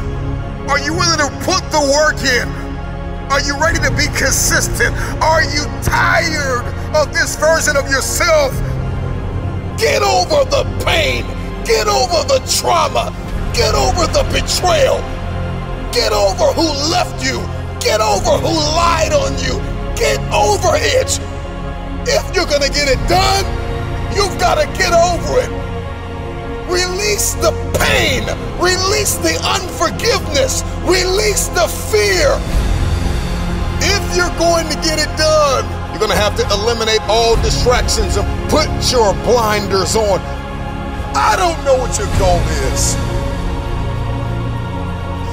Are you willing to put the work in? Are you ready to be consistent? Are you tired of this version of yourself? Get over the pain. Get over the trauma. Get over the betrayal. Get over who left you. Get over who lied on you. Get over it. If you're gonna get it done, you've gotta get over it. Release the pain. Release the unforgiveness. Release the fear. If you're going to get it done, you're going to have to eliminate all distractions and put your blinders on. I don't know what your goal is.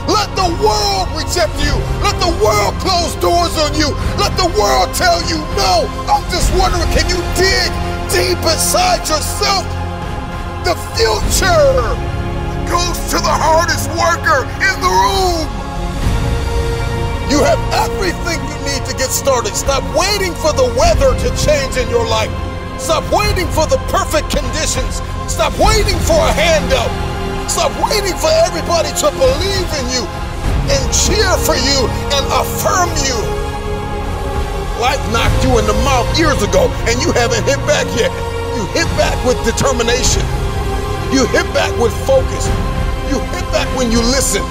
Let the world reject you. Let the world close doors on you. Let the world tell you no. I'm just wondering, can you dig deep inside yourself? The future goes to the hardest worker in the room. You have everything you need to get started. Stop waiting for the weather to change in your life. Stop waiting for the perfect conditions. Stop waiting for a handout. Stop waiting for everybody to believe in you and cheer for you and affirm you. Life knocked you in the mouth years ago and you haven't hit back yet. You hit back with determination. You hit back with focus. You hit back when you listen.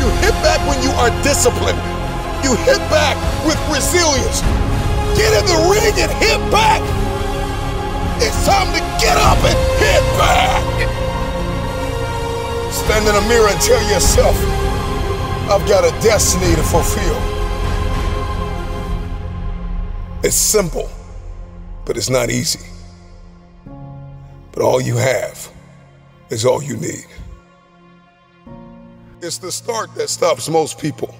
You hit back when you are disciplined. You hit back with resilience. Get in the ring and hit back. It's time to get up and hit back. Stand in a mirror and tell yourself, I've got a destiny to fulfill. It's simple, but it's not easy. But all you have is all you need. It's the start that stops most people.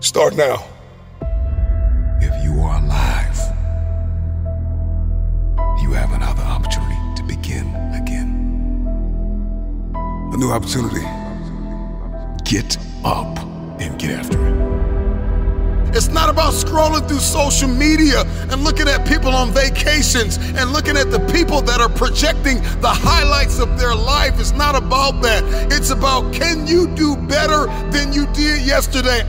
Start now. If you are alive, you have another opportunity to begin again. A new opportunity. Get up and get after it. It's not about scrolling through social media and looking at people on vacations and looking at the people that are projecting the highlights of their life. It's not about that. It's about, can you do better than you did yesterday?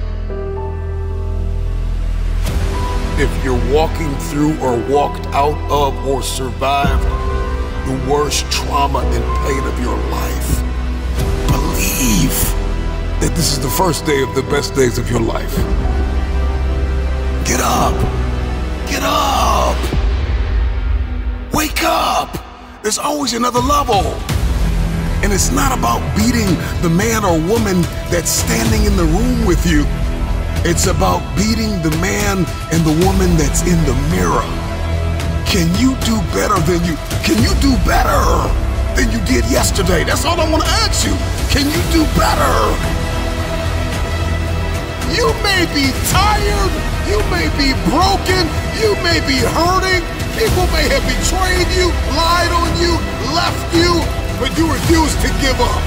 If you're walking through or walked out of or survived the worst trauma and pain of your life, believe that this is the first day of the best days of your life. Get up. Get up! Wake up! There's always another level. And it's not about beating the man or woman that's standing in the room with you. It's about beating the man and the woman that's in the mirror. Can you do better than you? Can you do better than you did yesterday? That's all I want to ask you. Can you do better? You may be tired, you may be broken, you may be hurting, people may have betrayed you, lied on you, left you, but you refuse to give up.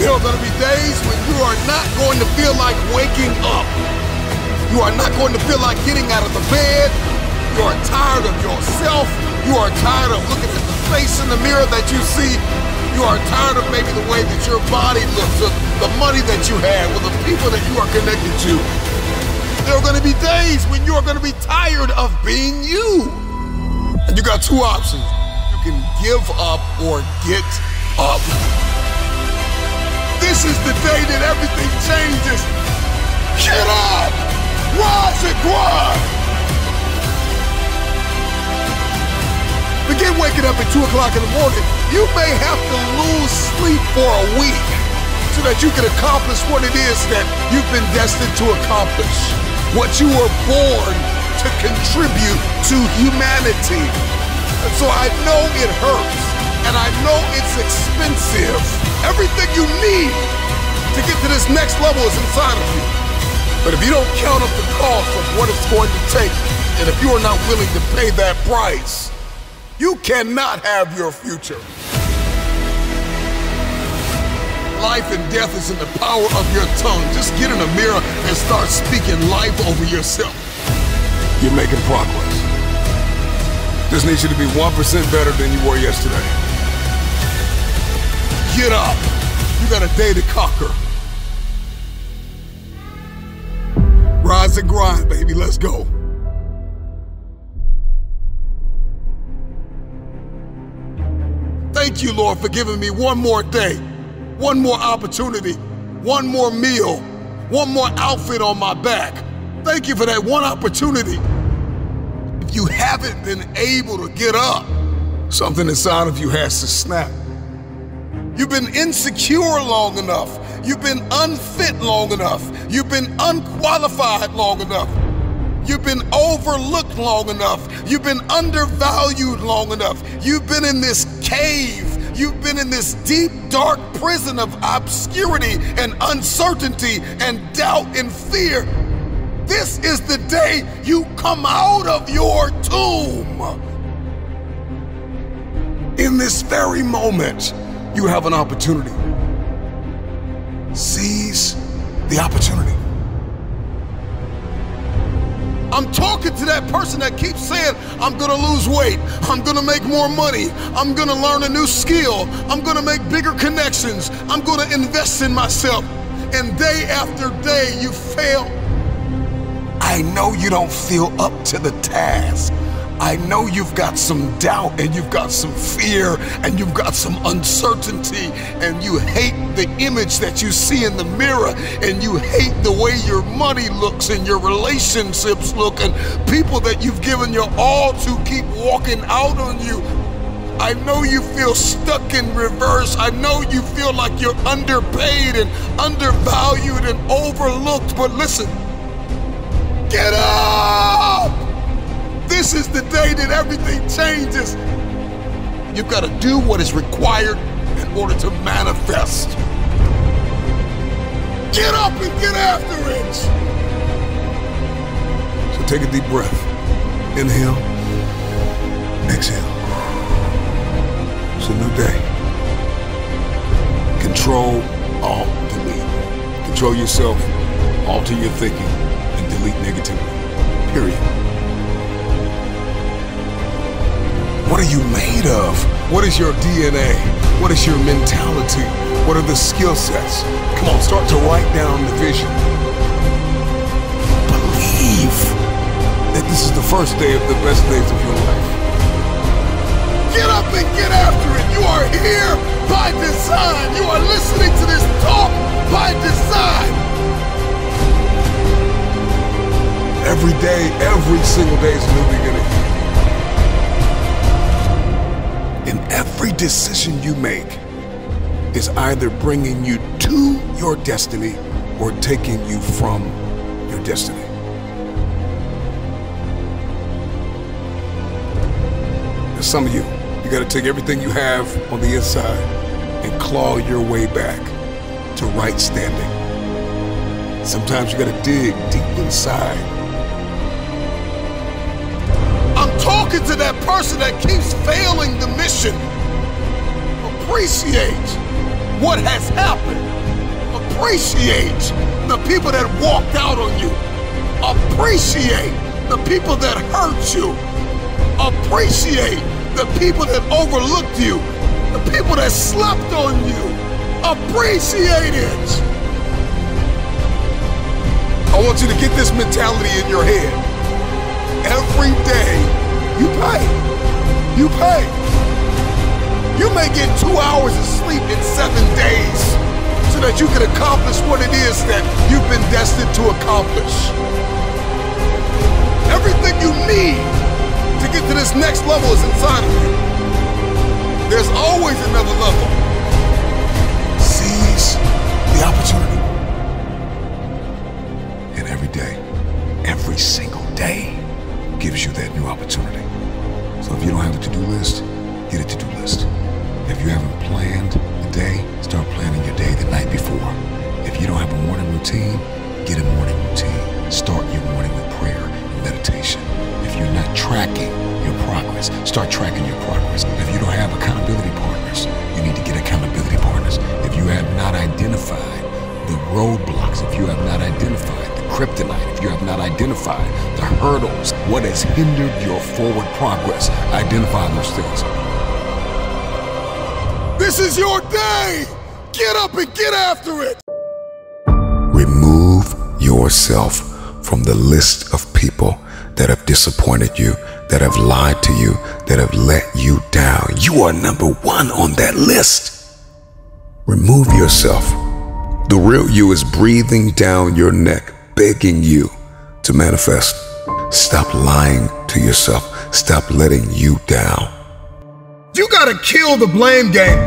There are going to be days when you are not going to feel like waking up. You are not going to feel like getting out of the bed. You are tired of yourself. You are tired of looking at the face in the mirror that you see. You are tired of maybe the way that your body looks, or the money that you have, or the people that you are connected to. There are going to be days when you are going to be tired of being you. And you got two options. You can give up or get up. This is the day that everything changes. Get up! Rise! c'est quoi? Begin waking up at 2 o'clock in the morning. You may have to lose sleep for a week so that you can accomplish what it is that you've been destined to accomplish. What you were born to contribute to humanity. And so I know it hurts, and I know it's expensive. Everything you need to get to this next level is inside of you. But if you don't count up the cost of what it's going to take, and if you are not willing to pay that price, you cannot have your future. Life and death is in the power of your tongue. Just get in a mirror and start speaking life over yourself. You're making progress. This needs you to be 1% better than you were yesterday. Get up. You got a day to conquer. Rise and grind, baby. Let's go. Thank you, Lord, for giving me one more day, one more opportunity, one more meal, one more outfit on my back. Thank you for that one opportunity. If you haven't been able to get up, something inside of you has to snap. You've been insecure long enough. You've been unfit long enough. You've been unqualified long enough. You've been overlooked long enough. You've been undervalued long enough. You've been in this cave. You've been in this deep, dark prison of obscurity and uncertainty and doubt and fear. This is the day you come out of your tomb. In this very moment, you have an opportunity. Seize the opportunity. I'm talking to that person that keeps saying, I'm gonna lose weight, I'm gonna make more money, I'm gonna learn a new skill, I'm gonna make bigger connections, I'm gonna invest in myself. And day after day, you fail. I know you don't feel up to the task. I know you've got some doubt and you've got some fear and you've got some uncertainty and you hate the image that you see in the mirror and you hate the way your money looks and your relationships look and people that you've given your all to keep walking out on you. I know you feel stuck in reverse. I know you feel like you're underpaid and undervalued and overlooked, but listen, get up! This is the day that everything changes. You've got to do what is required in order to manifest. Get up and get after it. So take a deep breath. Inhale. Exhale. It's a new day. Control, alt, delete. Control yourself, alter your thinking, and delete negativity. Period. What are you made of? What is your DNA? What is your mentality? What are the skill sets? Come on, start to write down the vision. Believe that this is the first day of the best days of your life. Get up and get after it. You are here by design. You are listening to this talk by design. Every day, every single day is a new beginning. Every decision you make is either bringing you to your destiny or taking you from your destiny. And some of you, you gotta take everything you have on the inside and claw your way back to right standing. Sometimes you gotta dig deep inside. I'm talking to that person that keeps failing the mission. Appreciate what has happened. Appreciate the people that walked out on you. Appreciate the people that hurt you. Appreciate the people that overlooked you. The people that slept on you. Appreciate it. I want you to get this mentality in your head. Every day, you pay. You pay. You may get 2 hours of sleep in 7 days so that you can accomplish what it is that you've been destined to accomplish. this next level is inside of you. There's always another level. Seize the opportunity. And every day, every single day, gives you that new opportunity. So if you don't have a to-do list, get a to-do list. If you haven't planned the day, start planning your day the night before. If you don't have a morning routine, get a morning routine. Start your morning with prayer and meditation. If you're not tracking your progress, start tracking your progress. If you don't have accountability partners, you need to get accountability partners. If you have not identified the roadblocks, if you have not identified the kryptonite, if you have not identified the hurdles, what has hindered your forward progress, identify those things. This is your day! Get up and get after it! Remove yourself from the list of people that have disappointed you, that have lied to you, that have let you down. You are #1 on that list. Remove yourself. The real you is breathing down your neck, begging you to manifest. Stop lying to yourself. Stop letting you down. You gotta kill the blame game.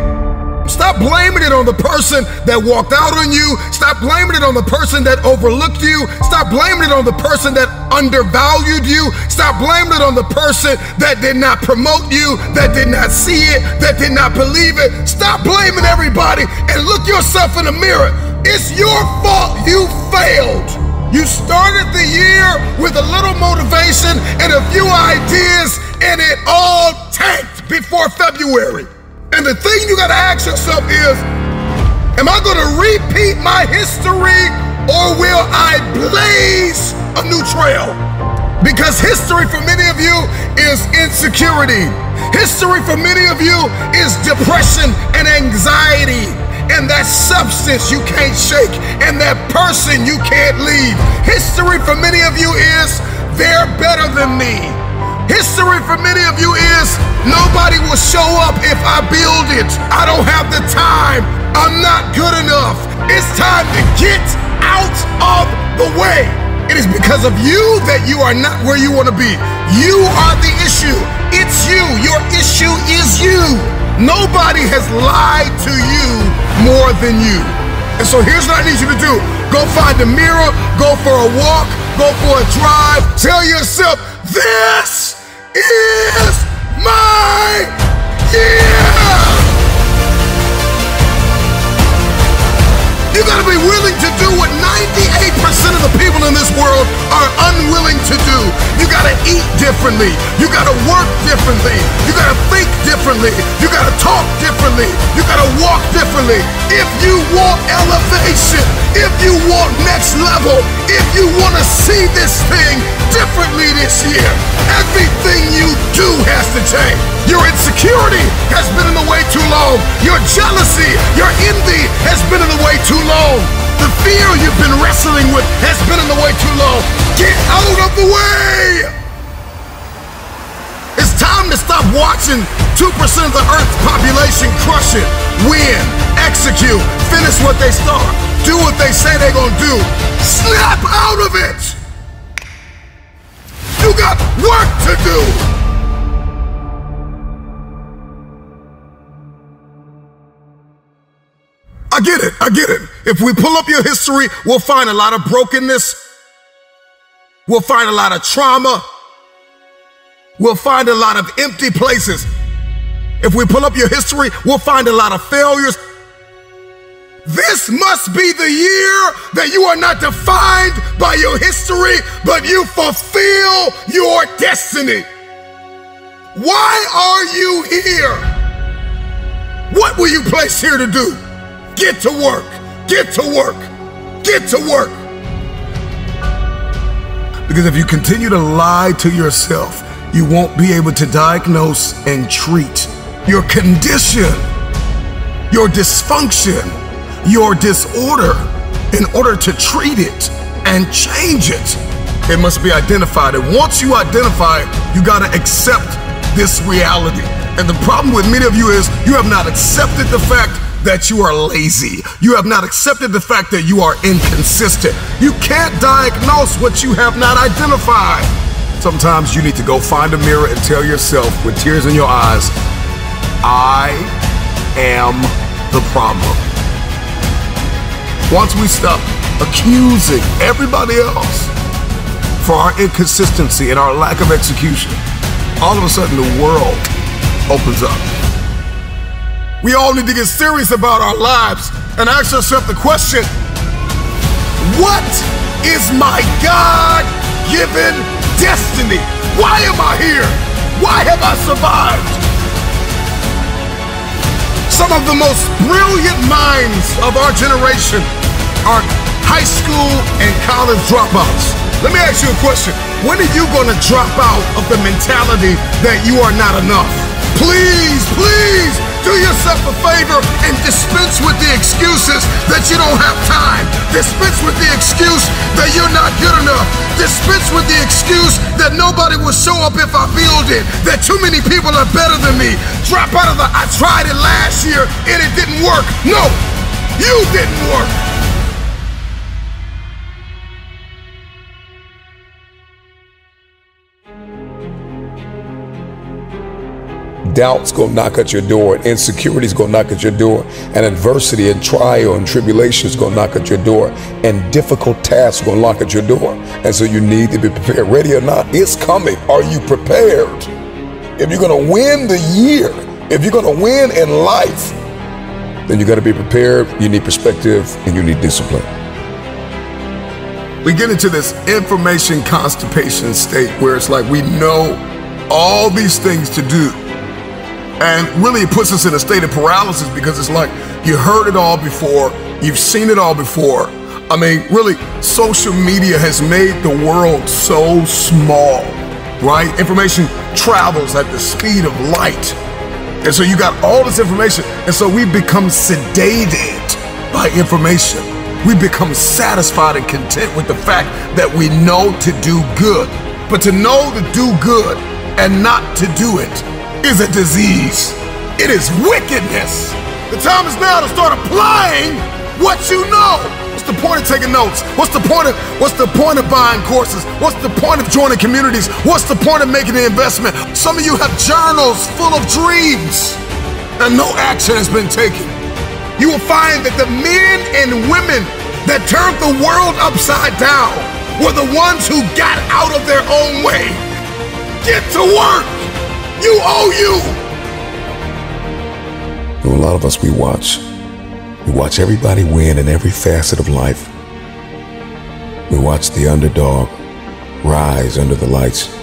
Stop blaming it on the person that walked out on you. Stop blaming it on the person that overlooked you. Stop blaming it on the person that undervalued you. Stop blaming it on the person that did not promote you, that did not see it, that did not believe it. Stop blaming everybody and look yourself in the mirror. It's your fault you failed. You started the year with a little motivation and a few ideas, and it all tanked before February. And the thing you gotta ask yourself is, am I gonna repeat my history, or will I blaze a new trail? Because history for many of you is insecurity. History for many of you is depression and anxiety, and that substance you can't shake, and that person you can't leave. History for many of you is, they're better than me. History for many of you is, nobody will show up if I build it. I don't have the time. I'm not good enough. It's time to get out of the way. It is because of you that you are not where you want to be. You are the issue. It's you. Your issue is you. Nobody has lied to you more than you. And so here's what I need you to do. Go find a mirror. Go for a walk. Go for a drive. Tell yourself, this is my year! You gotta be willing to do what 98% of the people in this world are unwilling to do. You gotta eat differently. You gotta work differently. You gotta think differently. You gotta talk differently. You gotta walk differently. If you want elevation, if you want next level, if you wanna see this thing differently this year, everything you do has to change. Your insecurity has been in the way too long. Your jealousy, your envy has been in the way too long. The fear you've been wrestling with has been in the way too long. Get out of the way! It's time to stop watching 2% of the Earth's population crush it, win, execute, finish what they start, do what they say they're gonna do. Snap out of it! You got work to do! I get it, I get it. If we pull up your history, we'll find a lot of brokenness. We'll find a lot of trauma. We'll find a lot of empty places. If we pull up your history, we'll find a lot of failures. This must be the year that you are not defined by your history, but you fulfill your destiny. Why are you here? What were you placed here to do? Get to work, get to work, get to work. Because if you continue to lie to yourself, you won't be able to diagnose and treat your condition, your dysfunction, your disorder in order to treat it and change it. It must be identified. And once you identify it, you gotta accept this reality. And the problem with many of you is you have not accepted the fact that you are lazy. You have not accepted the fact that you are inconsistent. You can't diagnose what you have not identified. Sometimes you need to go find a mirror and tell yourself with tears in your eyes, I am the problem. Once we stop accusing everybody else for our inconsistency and our lack of execution, all of a sudden the world opens up. We all need to get serious about our lives and ask ourselves the question, what is my God-given destiny? Why am I here? Why have I survived? Some of the most brilliant minds of our generation are high school and college dropouts. Let me ask you a question. When are you going to drop out of the mentality that you are not enough? Please, please do yourself a favor and dispense with the excuses that you don't have time. Dispense with the excuse that you're not good enough. Dispense with the excuse that nobody will show up if I build it, that too many people are better than me. Drop out of the I tried it last year and it didn't work. No, you didn't work. Doubt's gonna knock at your door, and insecurity's gonna knock at your door, and adversity and trial and tribulation's gonna knock at your door, and difficult tasks gonna knock at your door. And so you need to be prepared. Ready or not, it's coming. Are you prepared? If you're gonna win the year, if you're gonna win in life, then you gotta be prepared. You need perspective and you need discipline. We get into this information constipation state where it's like we know all these things to do. And really it puts us in a state of paralysis because it's like you heard it all before, you've seen it all before. I mean, really, social media has made the world so small, right? Information travels at the speed of light. And so you got all this information. And so we become sedated by information. We become satisfied and content with the fact that we know to do good. But to know to do good and not to do it is a disease. It is wickedness. The time is now to start applying what you know. What's the point of taking notes? What's the point of buying courses? What's the point of joining communities? What's the point of making an investment? Some of you have journals full of dreams and no action has been taken. You will find that the men and women that turned the world upside down were the ones who got out of their own way. Get to work. You owe you! A lot of us, we watch everybody win in every facet of life. We watch the underdog rise under the lights.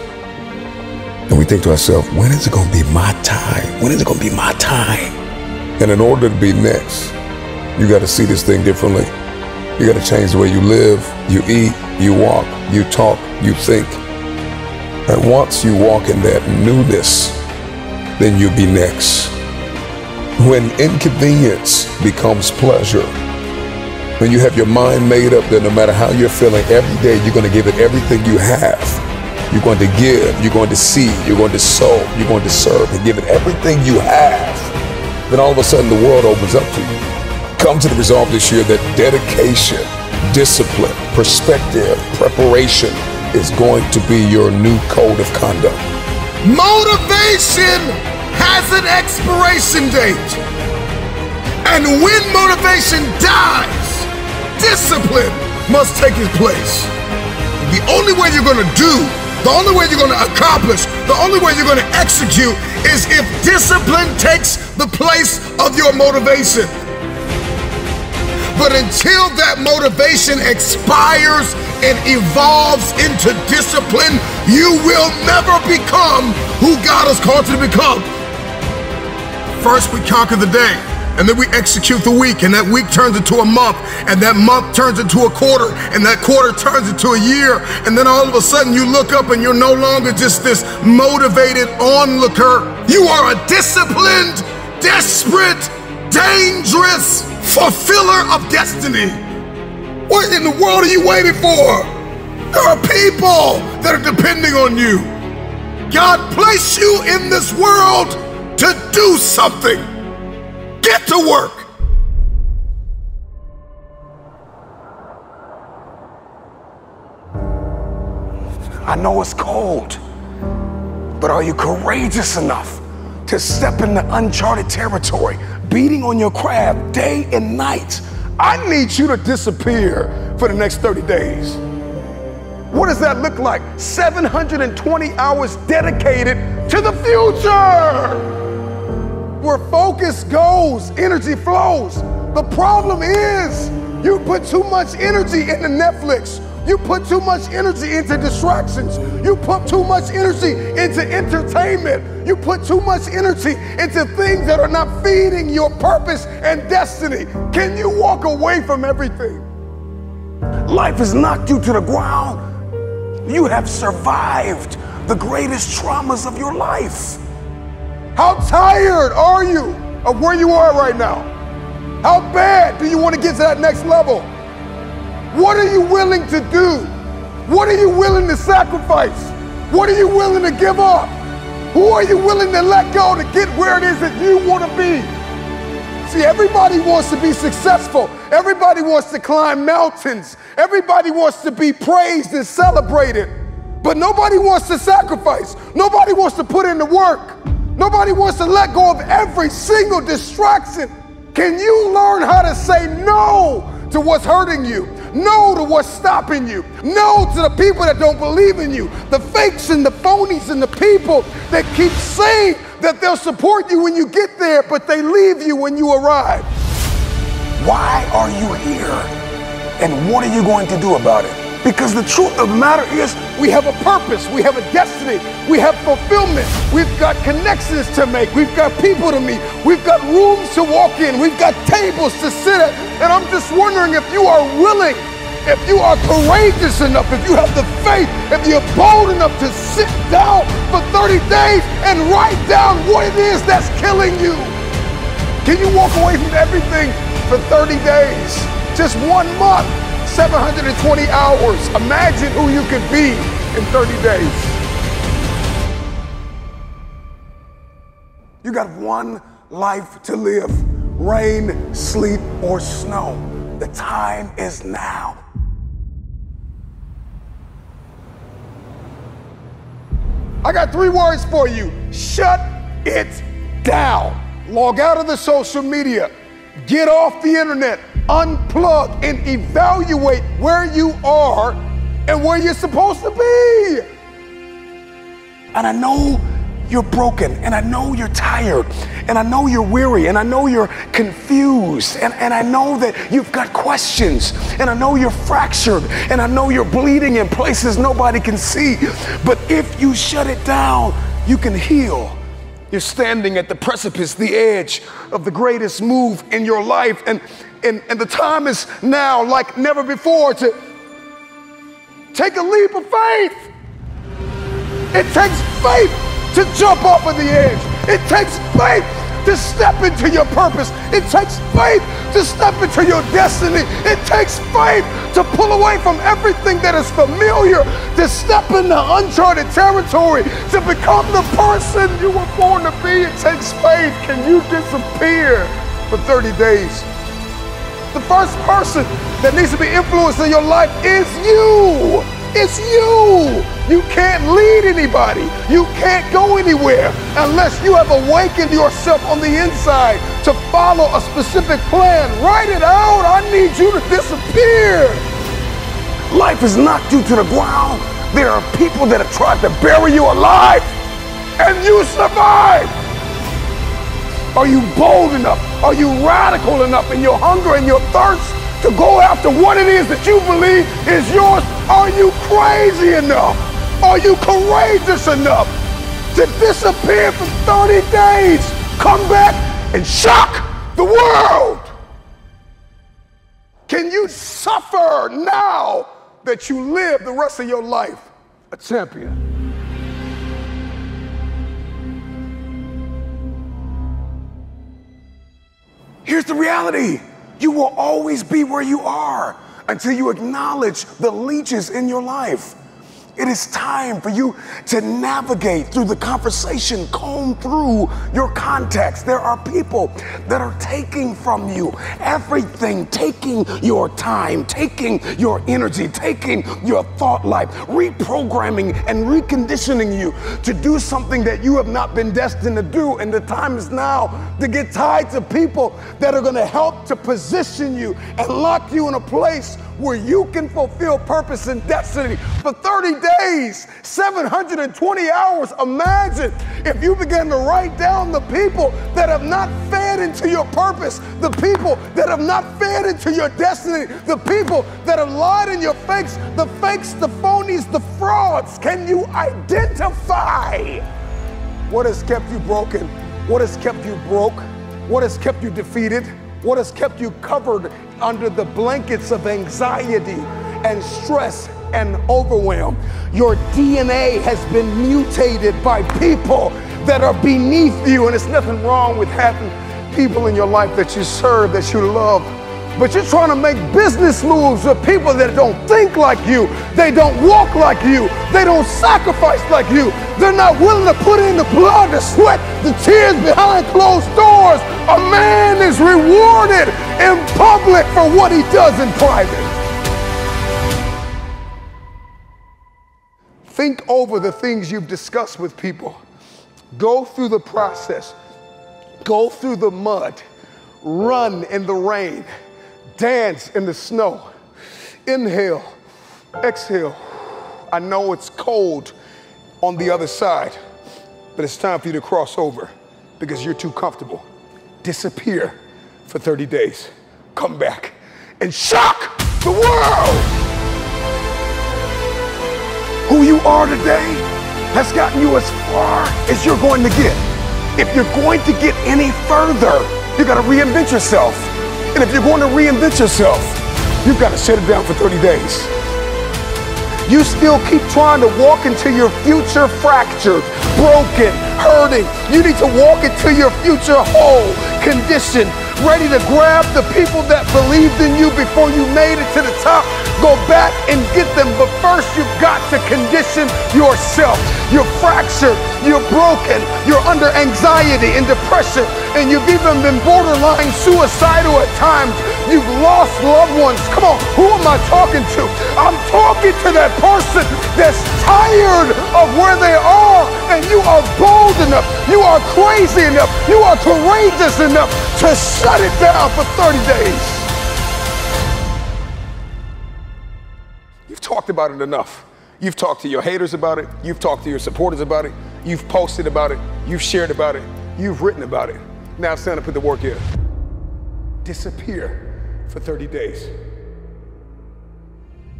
And we think to ourselves, when is it gonna be my time? When is it gonna be my time? And in order to be next, you gotta see this thing differently. You gotta change the way you live, you eat, you walk, you talk, you think. And once you walk in that newness, then you'll be next. When inconvenience becomes pleasure, when you have your mind made up that no matter how you're feeling, every day you're going to give it everything you have. You're going to give, you're going to see, you're going to sow, you're going to serve, and give it everything you have. Then all of a sudden the world opens up to you. Come to the resolve this year that dedication, discipline, perspective, preparation, is going to be your new code of conduct. Motivation has an expiration date. And when motivation dies, discipline must take its place. The only way you're gonna do, the only way you're gonna accomplish, the only way you're gonna execute is if discipline takes the place of your motivation. But until that motivation expires and evolves into discipline, you will never become who God has called you to become. First, we conquer the day, and then we execute the week, and that week turns into a month, and that month turns into a quarter, and that quarter turns into a year, and then all of a sudden you look up and you're no longer just this motivated onlooker. You are a disciplined, desperate, dangerous fulfiller of destiny. What in the world are you waiting for? There are people that are depending on you. God placed you in this world to do something. Get to work. I know it's cold, but are you courageous enough to step into uncharted territory, beating on your craft day and night? I need you to disappear for the next 30 days. What does that look like? 720 hours dedicated to the future, where focus goes, energy flows. The problem is you put too much energy into Netflix. You put too much energy into distractions. You put too much energy into entertainment. You put too much energy into things that are not feeding your purpose and destiny. Can you walk away from everything? Life has knocked you to the ground. You have survived the greatest traumas of your life. How tired are you of where you are right now? How bad do you want to get to that next level? What are you willing to do? What are you willing to sacrifice? What are you willing to give up? Who are you willing to let go to get where it is that you want to be? See, everybody wants to be successful. Everybody wants to climb mountains. Everybody wants to be praised and celebrated. But nobody wants to sacrifice. Nobody wants to put in the work. Nobody wants to let go of every single distraction. Can you learn how to say no to what's hurting you? No to what's stopping you. No to the people that don't believe in you. The fakes and the phonies and the people that keep saying that they'll support you when you get there, but they leave you when you arrive. Why are you here? And what are you going to do about it? Because the truth of the matter is, we have a purpose, we have a destiny, we have fulfillment, we've got connections to make, we've got people to meet, we've got rooms to walk in, we've got tables to sit at, and I'm just wondering if you are willing, if you are courageous enough, if you have the faith, if you're bold enough to sit down for 30 days and write down what it is that's killing you. Can you walk away from everything for 30 days, just 1 month? 720 hours. Imagine who you could be in 30 days. You got one life to live. Rain, sleet, or snow. The time is now. I got 3 words for you. Shut it down. Log out of the social media. Get off the internet. Unplug and evaluate where you are and where you're supposed to be. And I know you're broken, and I know you're tired, and I know you're weary, and I know you're confused, and I know that you've got questions, and I know you're fractured, and I know you're bleeding in places nobody can see. But if you shut it down, you can heal. You're standing at the precipice, the edge of the greatest move in your life, and the time is now like never before to take a leap of faith. It takes faith to jump off of the edge. It takes faith to step into your purpose. It takes faith to step into your destiny. It takes faith to pull away from everything that is familiar, to step into uncharted territory, to become the person you were born to be. It takes faith. Can you disappear for 30 days? The first person that needs to be influenced in your life is you. It's you. You can't lead anybody. You can't go anywhere unless you have awakened yourself on the inside to follow a specific plan. Write it out. I need you to disappear. Life has knocked you to the ground. There are people that have tried to bury you alive, and you survived. Are you bold enough? Are you radical enough in your hunger and your thirst to go after what it is that you believe is yours? Are you crazy enough? Are you courageous enough to disappear for 30 days, come back and shock the world? Can you suffer now that you live the rest of your life a champion? Here's the reality. You will always be where you are until you acknowledge the leeches in your life. It is time for you to navigate through the conversation, comb through your contacts. There are people that are taking from you everything, taking your time, taking your energy, taking your thought life, reprogramming and reconditioning you to do something that you have not been destined to do. And the time is now to get tied to people that are going to help to position you and lock you in a place where you can fulfill purpose and destiny for 30 days, 720 hours. Imagine if you began to write down the people that have not fed into your purpose, the people that have not fed into your destiny, the people that have lied in your fakes, the phonies, the frauds. Can you identify what has kept you broken? What has kept you broke? What has kept you defeated? What has kept you covered under the blankets of anxiety and stress and overwhelm? Your DNA has been mutated by people that are beneath you, and it's nothing wrong with having people in your life that you serve, that you love, but you're trying to make business moves with people that don't think like you, they don't walk like you, they don't sacrifice like you, they're not willing to put in the blood, the sweat, the tears behind closed doors. A man is rewarded in public for what he does in private. Think over the things you've discussed with people. Go through the process. Go through the mud. Run in the rain. Dance in the snow. Inhale, exhale. I know it's cold on the other side, but it's time for you to cross over because you're too comfortable. Disappear for 30 days. Come back and shock the world. Who you are today has gotten you as far as you're going to get. If you're going to get any further, you gotta reinvent yourself. And if you're going to reinvent yourself, you've got to shut it down for 30 days. You still keep trying to walk into your future fractured, broken, hurting. You need to walk into your future whole, conditioned, ready to grab the people that believed in you before you made it to the top. Go back and get them, but first you've got to condition yourself. You're fractured, you're broken, you're under anxiety and depression, and you've even been borderline suicidal at times. You've lost loved ones. Come on, who am I talking to? I'm talking to that person that's tired of where they are, and you are bold enough, you are crazy enough, you are courageous enough to shut it down for 30 days. You've talked about it enough. You've talked to your haters about it. You've talked to your supporters about it. You've posted about it. You've shared about it. You've written about it. Now it's time to put the work in. Disappear for 30 days.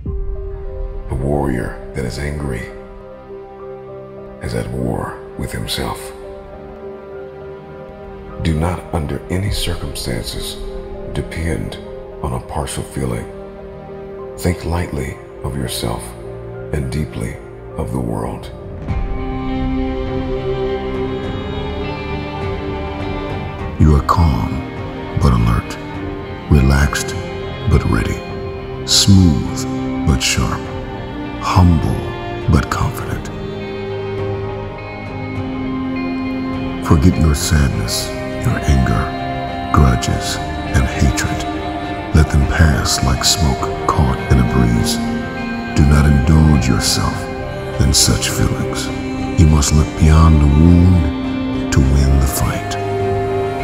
A warrior that is angry is at war with himself. Do not under any circumstances depend on a partial feeling. Think lightly of yourself and deeply of the world. You are calm but alert, relaxed but ready, smooth but sharp, humble but confident. Forget your sadness, your anger, grudges, and hatred. Let them pass like smoke caught in a breeze. Do not indulge yourself in such feelings. You must look beyond the wound to win the fight.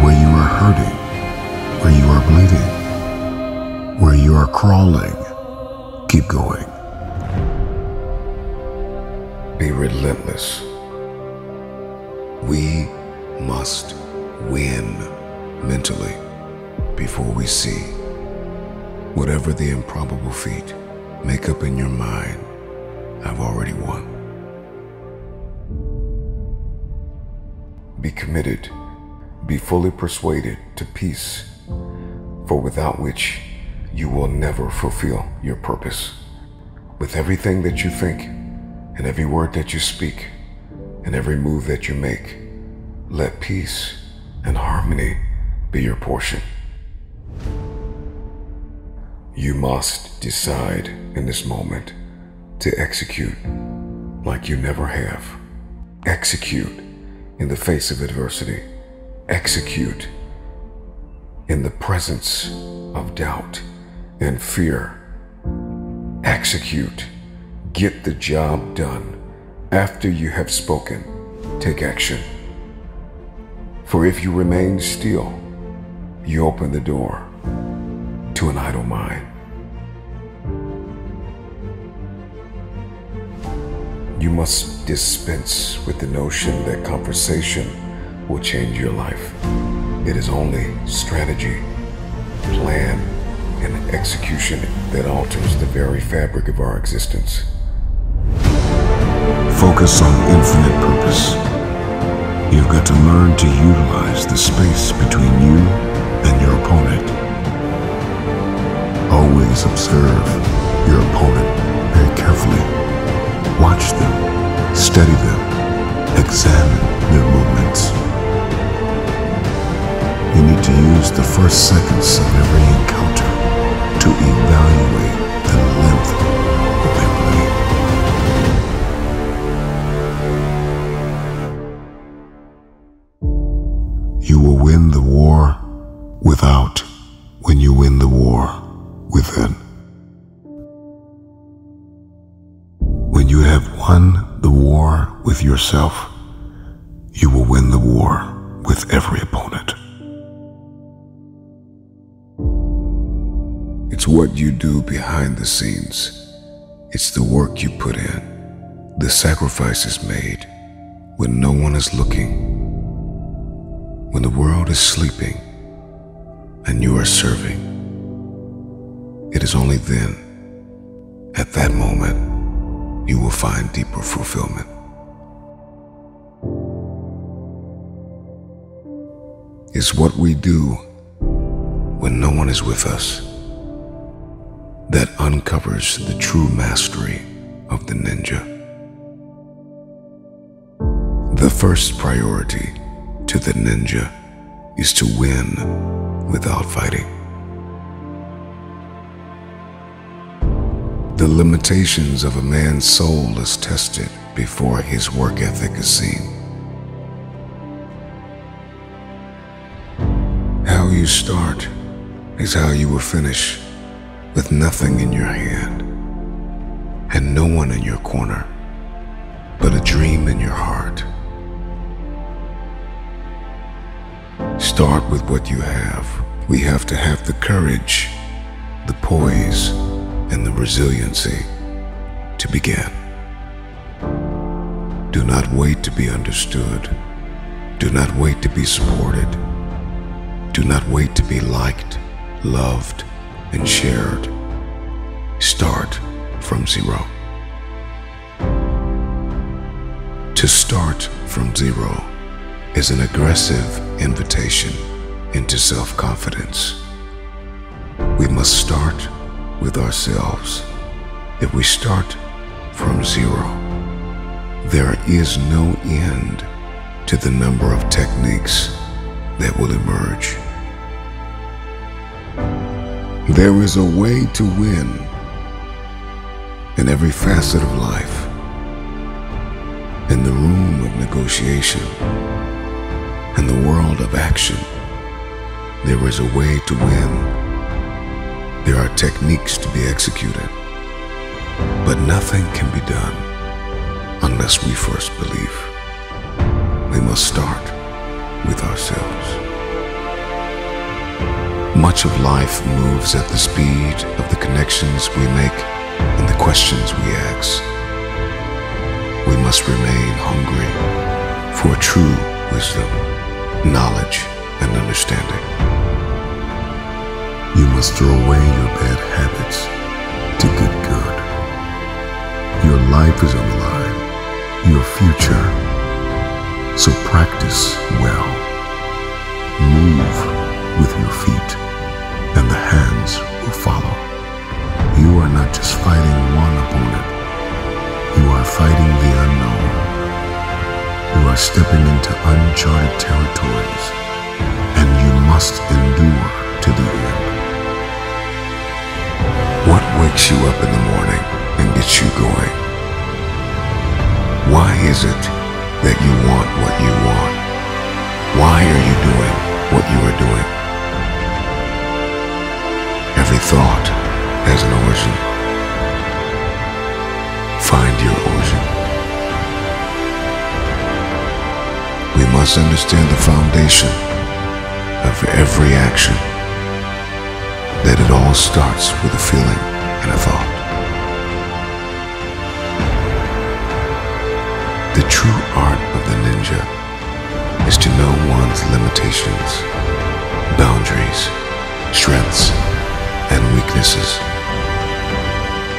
Where you are hurting, where you are bleeding, where you are crawling, keep going. Be relentless. We must win mentally before we see. Whatever the improbable feat, make up in your mind, I've already won. Be committed, be fully persuaded to peace, for without which you will never fulfill your purpose. With everything that you think, and every word that you speak, and every move that you make, let peace and harmony be your portion. You must decide in this moment to execute. like you never have. Execute in the face of adversity. Execute in the presence of doubt and fear. Execute. Get the job done. After you have spoken, take action. For if you remain still, you open the door to an idle mind. You must dispense with the notion that conversation will change your life. It is only strategy, plan, and execution that alters the very fabric of our existence. Focus on infinite purpose. You've got to learn to utilize the space between you and your opponent. Always observe your opponent very carefully. Watch them, study them, examine their movements. You need to use the first seconds of every encounter to evaluate the length of their play. You will win the war without when you win the war within. When you have won the war with yourself, you will win the war with every opponent. It's what you do behind the scenes. It's the work you put in, the sacrifices made when no one is looking, when the world is sleeping and you are serving. It is only then, at that moment, you will find deeper fulfillment. It's what we do when no one is with us that uncovers the true mastery of the ninja. The first priority to the ninja is to win without fighting. The limitations of a man's soul is tested before his work ethic is seen. How you start is how you will finish, with nothing in your hand and no one in your corner, but a dream in your heart. Start with what you have. We have to have the courage, the poise, and the resiliency to begin. Do not wait to be understood. Do not wait to be supported. Do not wait to be liked, loved, and shared. Start from zero. To start from zero is an aggressive invitation into self-confidence. We must start with ourselves. If we start from zero, there is no end to the number of techniques that will emerge. There is a way to win in every facet of life. In the room of negotiation, in the world of action, there is a way to win. There are techniques to be executed, but nothing can be done unless we first believe. We must start with ourselves. Much of life moves at the speed of the connections we make and the questions we ask. We must remain hungry for true wisdom, knowledge, and understanding. You must throw away your bad habits to get good. Your life is on the line, your future. So practice well. Move with your feet, and the hands will follow. You are not just fighting one opponent. You are fighting the unknown. You are stepping into uncharted territories, and you must endure to the end. What wakes you up in the morning and gets you going? Why is it that you want what you want? Why are you doing what you are doing? Every thought has an origin. Find your origin. We must understand the foundation of every action, that it all starts with a feeling and a thought. The true art of the ninja is to know one's limitations, boundaries, strengths, and weaknesses.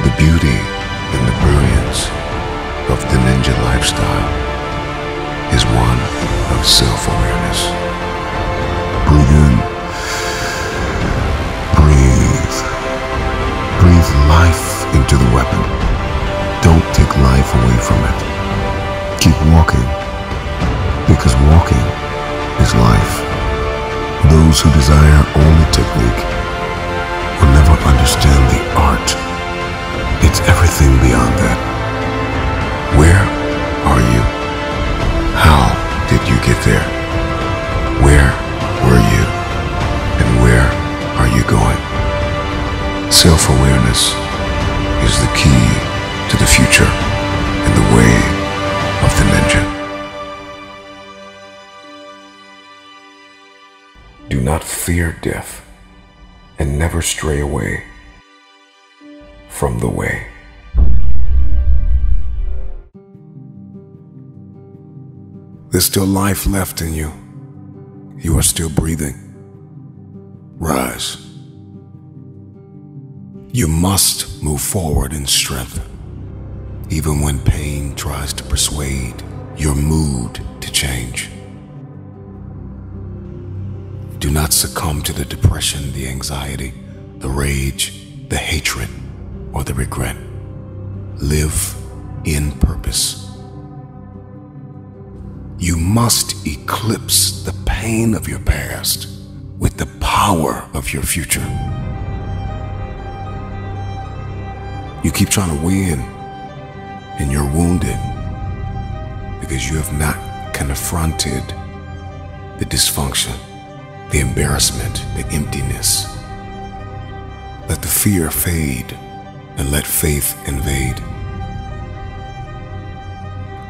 The beauty and the brilliance of the ninja lifestyle is one of self-awareness. Breathe in. Breathe. Breathe life into the weapon. Don't take life away from it. Keep walking, because walking is life. Those who desire only technique will never understand the art. It's everything beyond that. Where are you? How did you get there? Where were you? And where are you going? Self-awareness is the key to the future and the way of the ninja. Do not fear death, and never stray away from the way. There's still life left in you. You are still breathing. Rise. You must move forward in strength. Even when pain tries to persuade your mood to change. Do not succumb to the depression, the anxiety, the rage, the hatred, or the regret. Live in purpose. You must eclipse the pain of your past with the power of your future. You keep trying to win, and you're wounded because you have not confronted the dysfunction, the embarrassment, the emptiness. Let the fear fade and let faith invade.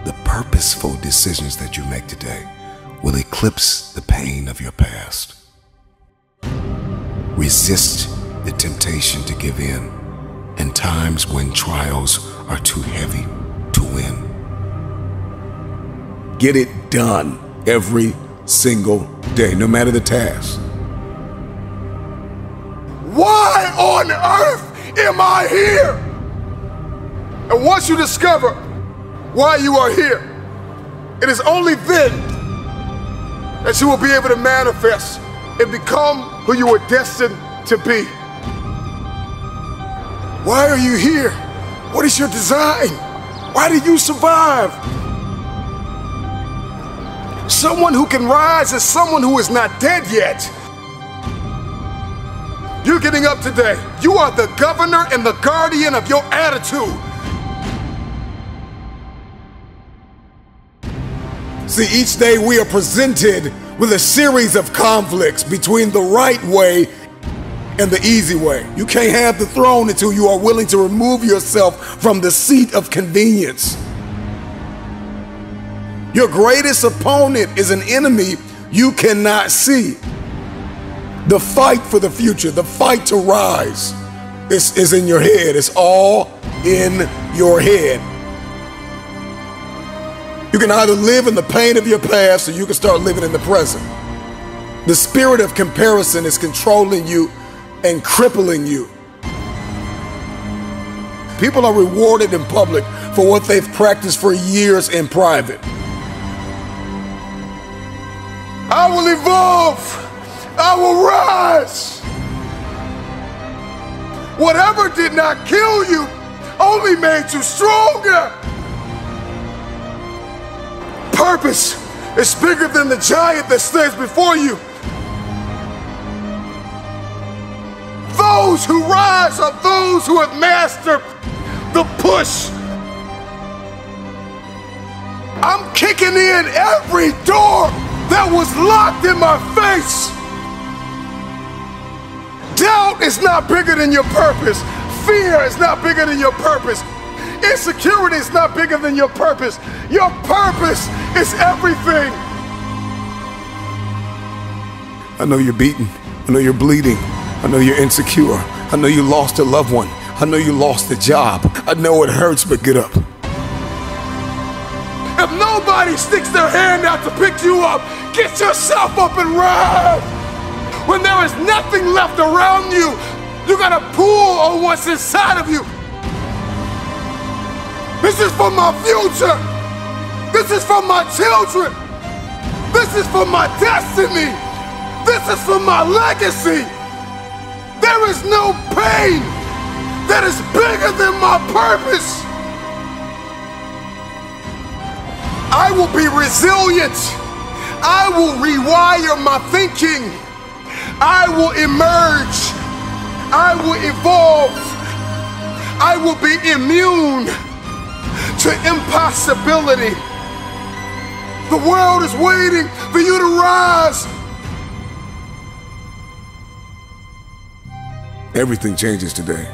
The purposeful decisions that you make today will eclipse the pain of your past. Resist the temptation to give in in times when trials are too heavy to win. Get it done every single day, no matter the task. Why on earth am I here? And once you discover why you are here, it is only then that you will be able to manifest and become who you were destined to be. Why are you here? What is your design? Why did you survive? Someone who can rise is someone who is not dead yet. You're getting up today. You are the governor and the guardian of your attitude. See, each day we are presented with a series of conflicts between the right way and the easy way. You can't have the throne until you are willing to remove yourself from the seat of convenience. Your greatest opponent is an enemy you cannot see. The fight for the future, the fight to rise, is in your head. It's all in your head. You can either live in the pain of your past or you can start living in the present. The spirit of comparison is controlling you and crippling you. People are rewarded in public for what they've practiced for years in private. I will evolve. I will rise. Whatever did not kill you only made you stronger. Purpose is bigger than the giant that stands before you. Those who rise are those who have mastered the push. I'm kicking in every door that was locked in my face. Doubt is not bigger than your purpose. Fear is not bigger than your purpose. Insecurity is not bigger than your purpose. Your purpose is everything. I know you're beaten. I know you're bleeding. I know you're insecure. I know you lost a loved one. I know you lost a job. I know it hurts, but get up. If nobody sticks their hand out to pick you up, get yourself up and run. When there is nothing left around you, you gotta pull on what's inside of you. This is for my future. This is for my children. This is for my destiny. This is for my legacy. There is no pain that is bigger than my purpose. I will be resilient. I will rewire my thinking. I will emerge. I will evolve. I will be immune to impossibility. The world is waiting for you to rise. Everything changes today.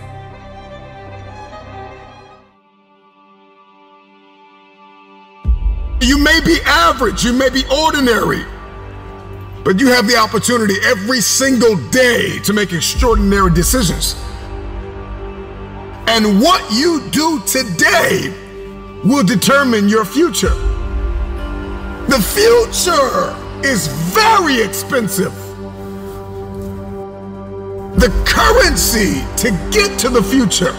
You may be average, you may be ordinary, but you have the opportunity every single day to make extraordinary decisions. And what you do today will determine your future. The future is very expensive. The currency to get to the future,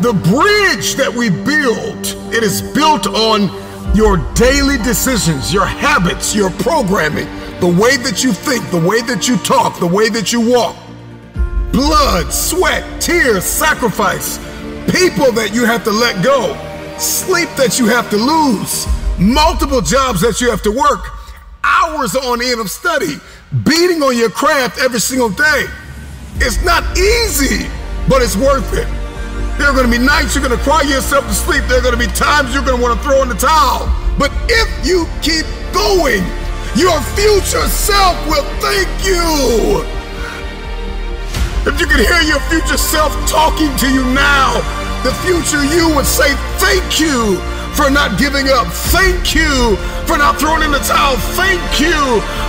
the bridge that we build, it is built on your daily decisions, your habits, your programming, the way that you think, the way that you talk, the way that you walk. Blood, sweat, tears, sacrifice, people that you have to let go, sleep that you have to lose, multiple jobs that you have to work, hours on end of study, beating on your craft every single day. It's not easy, but it's worth it. There are going to be nights you're going to cry yourself to sleep. There are going to be times you're going to want to throw in the towel. But if you keep going, your future self will thank you. If you could hear your future self talking to you now, the future you would say thank you for not giving up. Thank you for not throwing in the towel. Thank you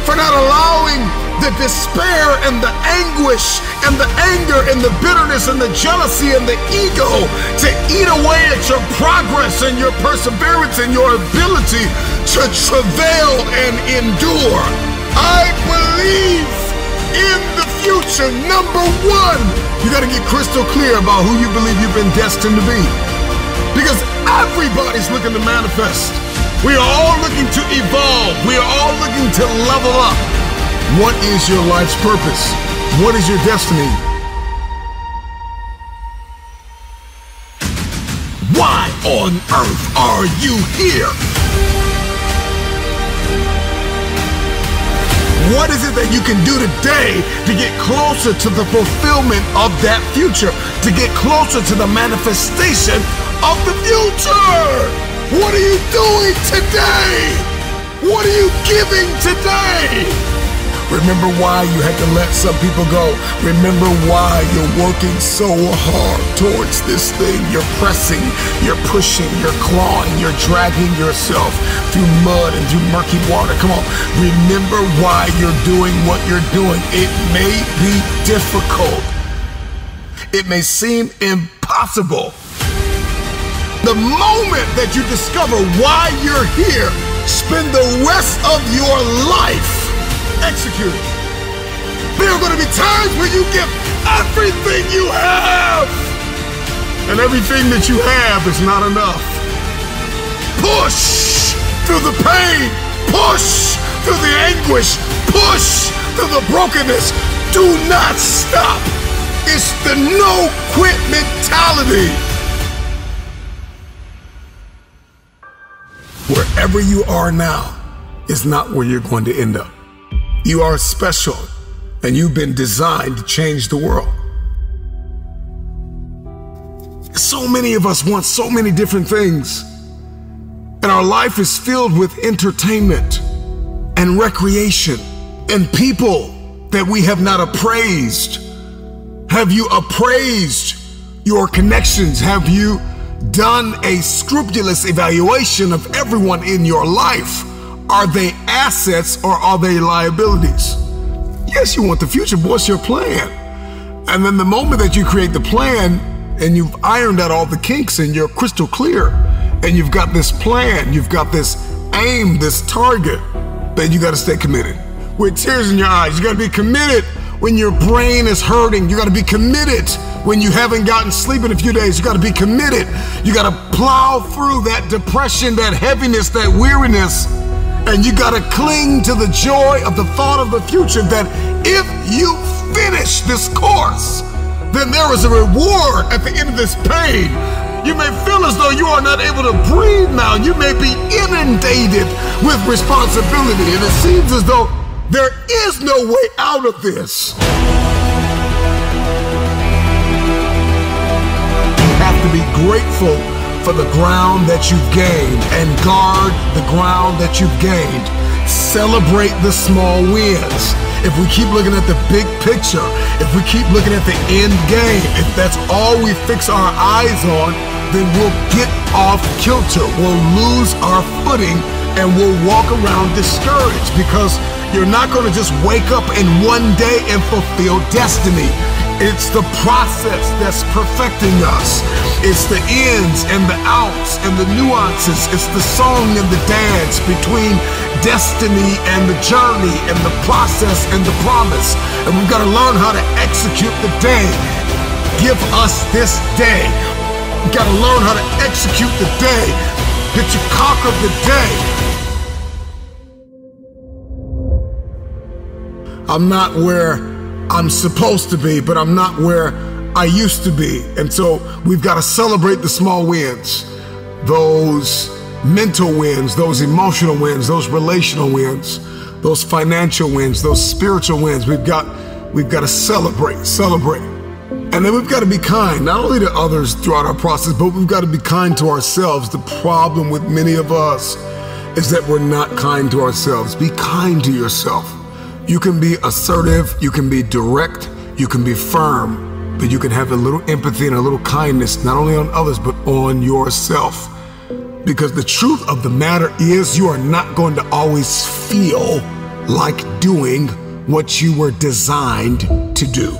for not allowing the despair and the anguish and the anger and the bitterness and the jealousy and the ego to eat away at your progress and your perseverance and your ability to travail and endure. I believe in the future. Number 1, you got to get crystal clear about who you believe you've been destined to be, because everybody's looking to manifest. We are all looking to evolve. We are all looking to level up. What is your life's purpose? What is your destiny? Why on earth are you here? What is it that you can do today to get closer to the fulfillment of that future? To get closer to the manifestation of the future? What are you doing today? What are you giving today? Remember why you had to let some people go. Remember why you're working so hard towards this thing. You're pressing, you're pushing, you're clawing, you're dragging yourself through mud and through murky water. Come on. Remember why you're doing what you're doing. It may be difficult. It may seem impossible. The moment that you discover why you're here, spend the rest of your life executed. There are going to be times where you give everything you have, and everything that you have is not enough. Push through the pain, push through the anguish, push through the brokenness. Do not stop. It's the no quit mentality. Wherever you are now is not where you're going to end up. You are special, and you've been designed to change the world. So many of us want so many different things, and our life is filled with entertainment and recreation and people that we have not appraised. Have you appraised your connections? Have you done a scrupulous evaluation of everyone in your life? Are they assets or are they liabilities? Yes, you want the future, but what's your plan? And then the moment that you create the plan and you've ironed out all the kinks and you're crystal clear and you've got this plan, you've got this aim, this target, then you gotta stay committed. With tears in your eyes, you gotta be committed when your brain is hurting. You gotta be committed when you haven't gotten sleep in a few days. You gotta be committed. You gotta plow through that depression, that heaviness, that weariness, and you gotta cling to the joy of the thought of the future that if you finish this course, then there is a reward at the end of this pain. You may feel as though you are not able to breathe now. You may be inundated with responsibility, and it seems as though there is no way out of this. You have to be grateful for the ground that you've gained and guard the ground that you've gained. Celebrate the small wins. If we keep looking at the big picture, if we keep looking at the end game, if that's all we fix our eyes on, then we'll get off kilter, we'll lose our footing, and we'll walk around discouraged, because you're not gonna just wake up in one day and fulfill destiny. It's the process that's perfecting us. It's the ins and the outs and the nuances. It's the song and the dance between destiny and the journey and the process and the promise. And we've got to learn how to execute the day. Give us this day. We've got to learn how to execute the day. That you conquer the day. I'm not where I'm supposed to be, but I'm not where I used to be. And so we've got to celebrate the small wins, those mental wins, those emotional wins, those relational wins, those financial wins, those spiritual wins. We've got to celebrate. And then we've got to be kind, not only to others throughout our process, but we've got to be kind to ourselves. The problem with many of us is that we're not kind to ourselves. Be kind to yourself. You can be assertive, you can be direct, you can be firm, but you can have a little empathy and a little kindness, not only on others, but on yourself. Because the truth of the matter is, you are not going to always feel like doing what you were designed to do,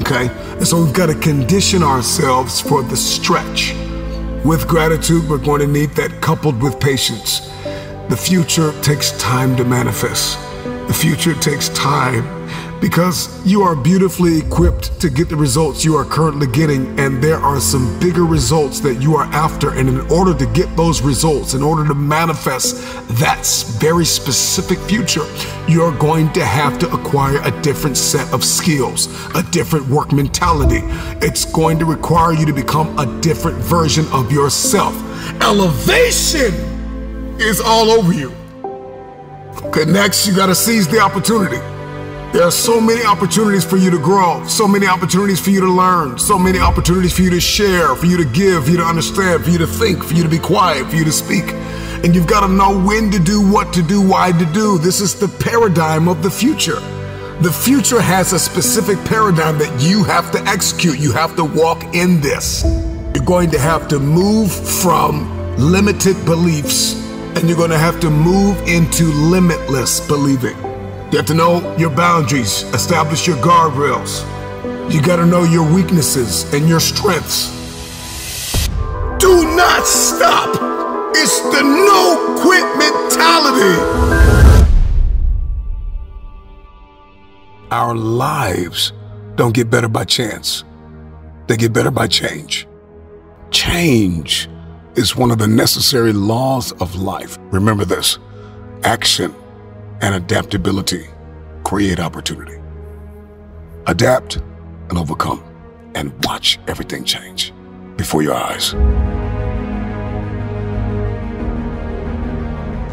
okay? And so we've got to condition ourselves for the stretch. With gratitude, we're going to need that coupled with patience. The future takes time to manifest. The future takes time, because you are beautifully equipped to get the results you are currently getting, and there are some bigger results that you are after. And in order to get those results, in order to manifest that very specific future, you're going to have to acquire a different set of skills, a different work mentality. It's going to require you to become a different version of yourself. Elevation is all over you. Okay, next, you gotta seize the opportunity. There are so many opportunities for you to grow, so many opportunities for you to learn, so many opportunities for you to share, for you to give, for you to understand, for you to think, for you to be quiet, for you to speak. And you've gotta know when to do, what to do, why to do. This is the paradigm of the future. The future has a specific paradigm that you have to execute. You have to walk in this. You're going to have to move from limited beliefs, and you're going to have to move into limitless believing. You have to know your boundaries, establish your guardrails. You got to know your weaknesses and your strengths. Do not stop. It's the no-quit mentality. Our lives don't get better by chance. They get better by change. Change is one of the necessary laws of life. Remember this: action and adaptability create opportunity. Adapt and overcome, and watch everything change before your eyes.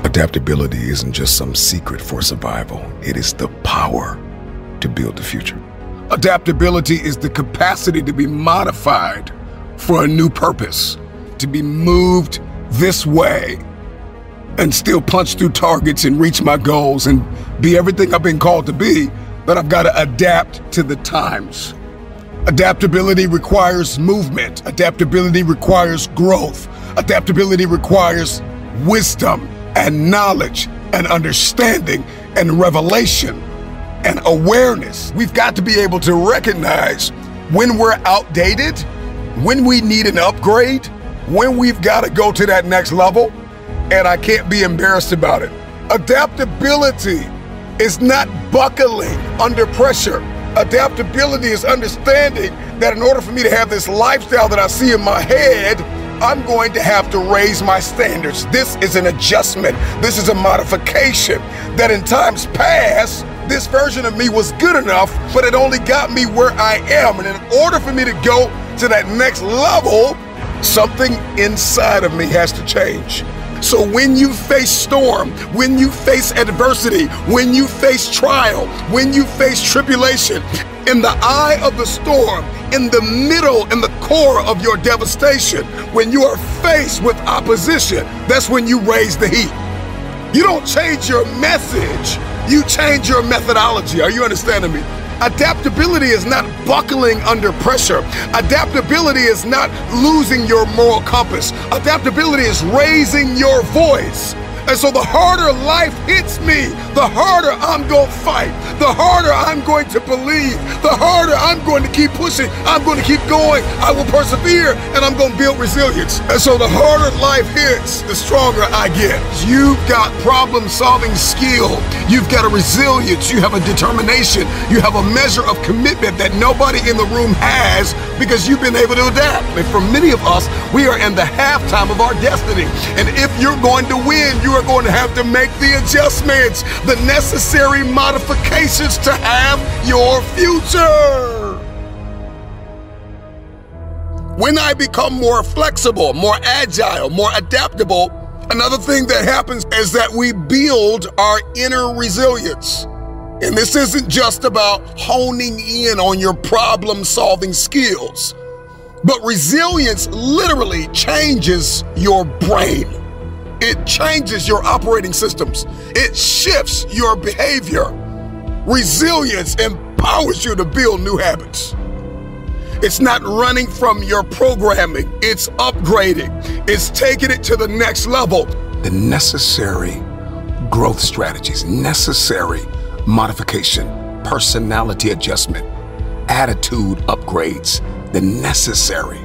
Adaptability isn't just some secret for survival. It is the power to build the future. Adaptability is the capacity to be modified for a new purpose, to be moved this way and still punch through targets and reach my goals and be everything I've been called to be, but I've got to adapt to the times. Adaptability requires movement. Adaptability requires growth. Adaptability requires wisdom and knowledge and understanding and revelation and awareness. We've got to be able to recognize when we're outdated, when we need an upgrade, when we've got to go to that next level, and I can't be embarrassed about it. Adaptability is not buckling under pressure. Adaptability is understanding that in order for me to have this lifestyle that I see in my head, I'm going to have to raise my standards. This is an adjustment. This is a modification that in times past, this version of me was good enough, but it only got me where I am. And in order for me to go to that next level, something inside of me has to change. So when you face storm, when you face adversity, when you face trial, when you face tribulation, in the eye of the storm, in the middle, in the core of your devastation, when you are faced with opposition, that's when you raise the heat. You don't change your message, you change your methodology. Are you understanding me? Adaptability is not buckling under pressure. Adaptability is not losing your moral compass. Adaptability is raising your voice. And so the harder life hits me, the harder I'm going to fight, the harder I'm going to believe, the harder I'm going to keep pushing, I'm going to keep going, I will persevere, and I'm going to build resilience. And so the harder life hits, the stronger I get. You've got problem-solving skill, you've got a resilience, you have a determination, you have a measure of commitment that nobody in the room has because you've been able to adapt. And for many of us, we are in the halftime of our destiny. And if you're going to win, you are going to have to make the adjustments, the necessary modifications to have your future. When I become more flexible, more agile, more adaptable, another thing that happens is that we build our inner resilience. And this isn't just about honing in on your problem-solving skills, but resilience literally changes your brain. It changes your operating systems. It shifts your behavior. Resilience empowers you to build new habits. It's not running from your programming. It's upgrading. It's taking it to the next level. The necessary growth strategies, necessary modification, personality adjustment, attitude upgrades, the necessary.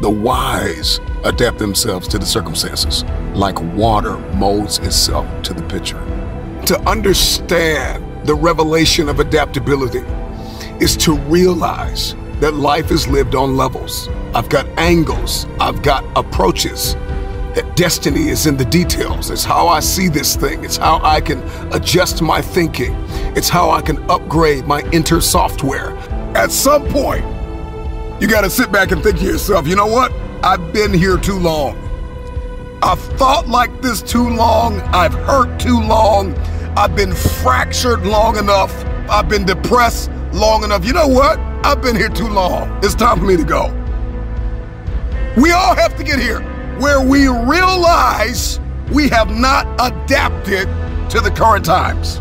The wise adapt themselves to the circumstances, like water molds itself to the pitcher. To understand the revelation of adaptability is to realize that life is lived on levels. I've got angles, I've got approaches, that destiny is in the details. It's how I see this thing. It's how I can adjust my thinking. It's how I can upgrade my inner software. At some point, you gotta sit back and think to yourself, you know what? I've been here too long. I've thought like this too long. I've hurt too long. I've been fractured long enough. I've been depressed long enough. You know what? I've been here too long. It's time for me to go. We all have to get here where we realize we have not adapted to the current times.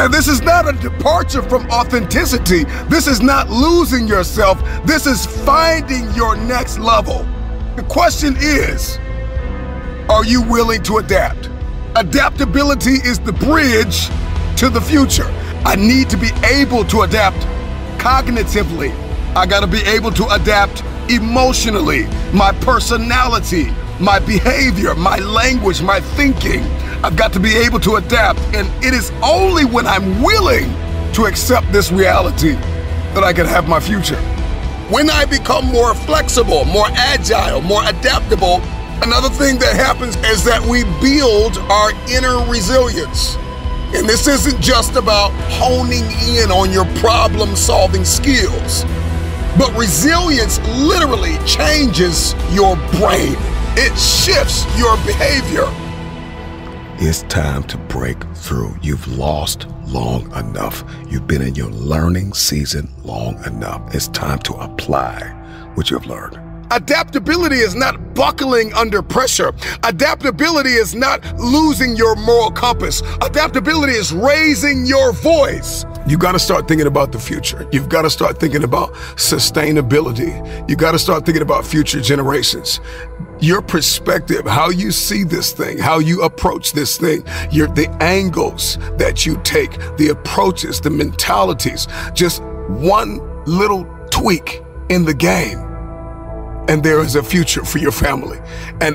And this is not a departure from authenticity. This is not losing yourself. This is finding your next level. The question is, are you willing to adapt? Adaptability is the bridge to the future. I need to be able to adapt cognitively. I gotta be able to adapt emotionally, my personality, my behavior, my language, my thinking. I've got to be able to adapt, and it is only when I'm willing to accept this reality that I can have my future. When I become more flexible, more agile, more adaptable, another thing that happens is that we build our inner resilience. And this isn't just about honing in on your problem-solving skills, but resilience literally changes your brain. It shifts your behavior. It's time to break through. You've lost long enough. You've been in your learning season long enough. It's time to apply what you have learned. Adaptability is not buckling under pressure. Adaptability is not losing your moral compass. Adaptability is raising your voice. You got to start thinking about the future. You've got to start thinking about sustainability. You got to start thinking about future generations. Your perspective, how you see this thing, how you approach this thing, the angles that you take, the approaches, the mentalities, just one little tweak in the game, and there is a future for your family. And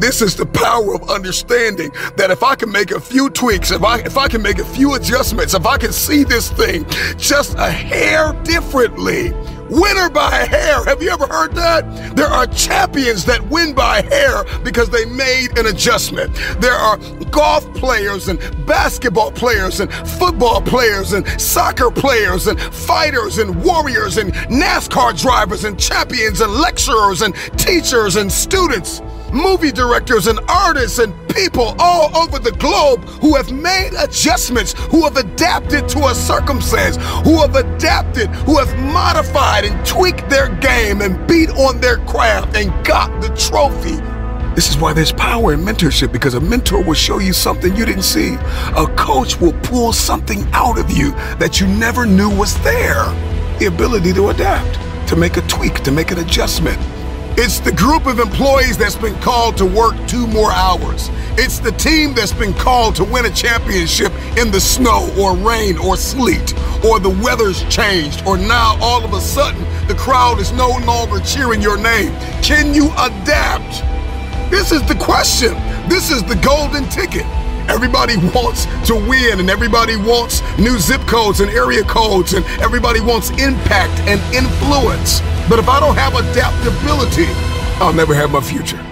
this is the power of understanding that if I can make a few tweaks, if I can make a few adjustments, if I can see this thing just a hair differently, winner by a hair. Have you ever heard that? There are champions that win by a hair because they made an adjustment. There are golf players and basketball players and football players and soccer players and fighters and warriors and NASCAR drivers and champions and lecturers and teachers and students, movie directors and artists and people all over the globe who have made adjustments, who have adapted to a circumstance, who have adapted, who have modified and tweaked their game and beat on their craft and got the trophy. This is why there's power in mentorship, because a mentor will show you something you didn't see. A coach will pull something out of you that you never knew was there. The ability to adapt, to make a tweak, to make an adjustment. It's the group of employees that's been called to work 2 more hours. It's the team that's been called to win a championship in the snow or rain or sleet, or the weather's changed, or now all of a sudden the crowd is no longer cheering your name. Can you adapt? This is the question. This is the golden ticket. Everybody wants to win, and everybody wants new zip codes and area codes, and everybody wants impact and influence. But if I don't have adaptability, I'll never have my future.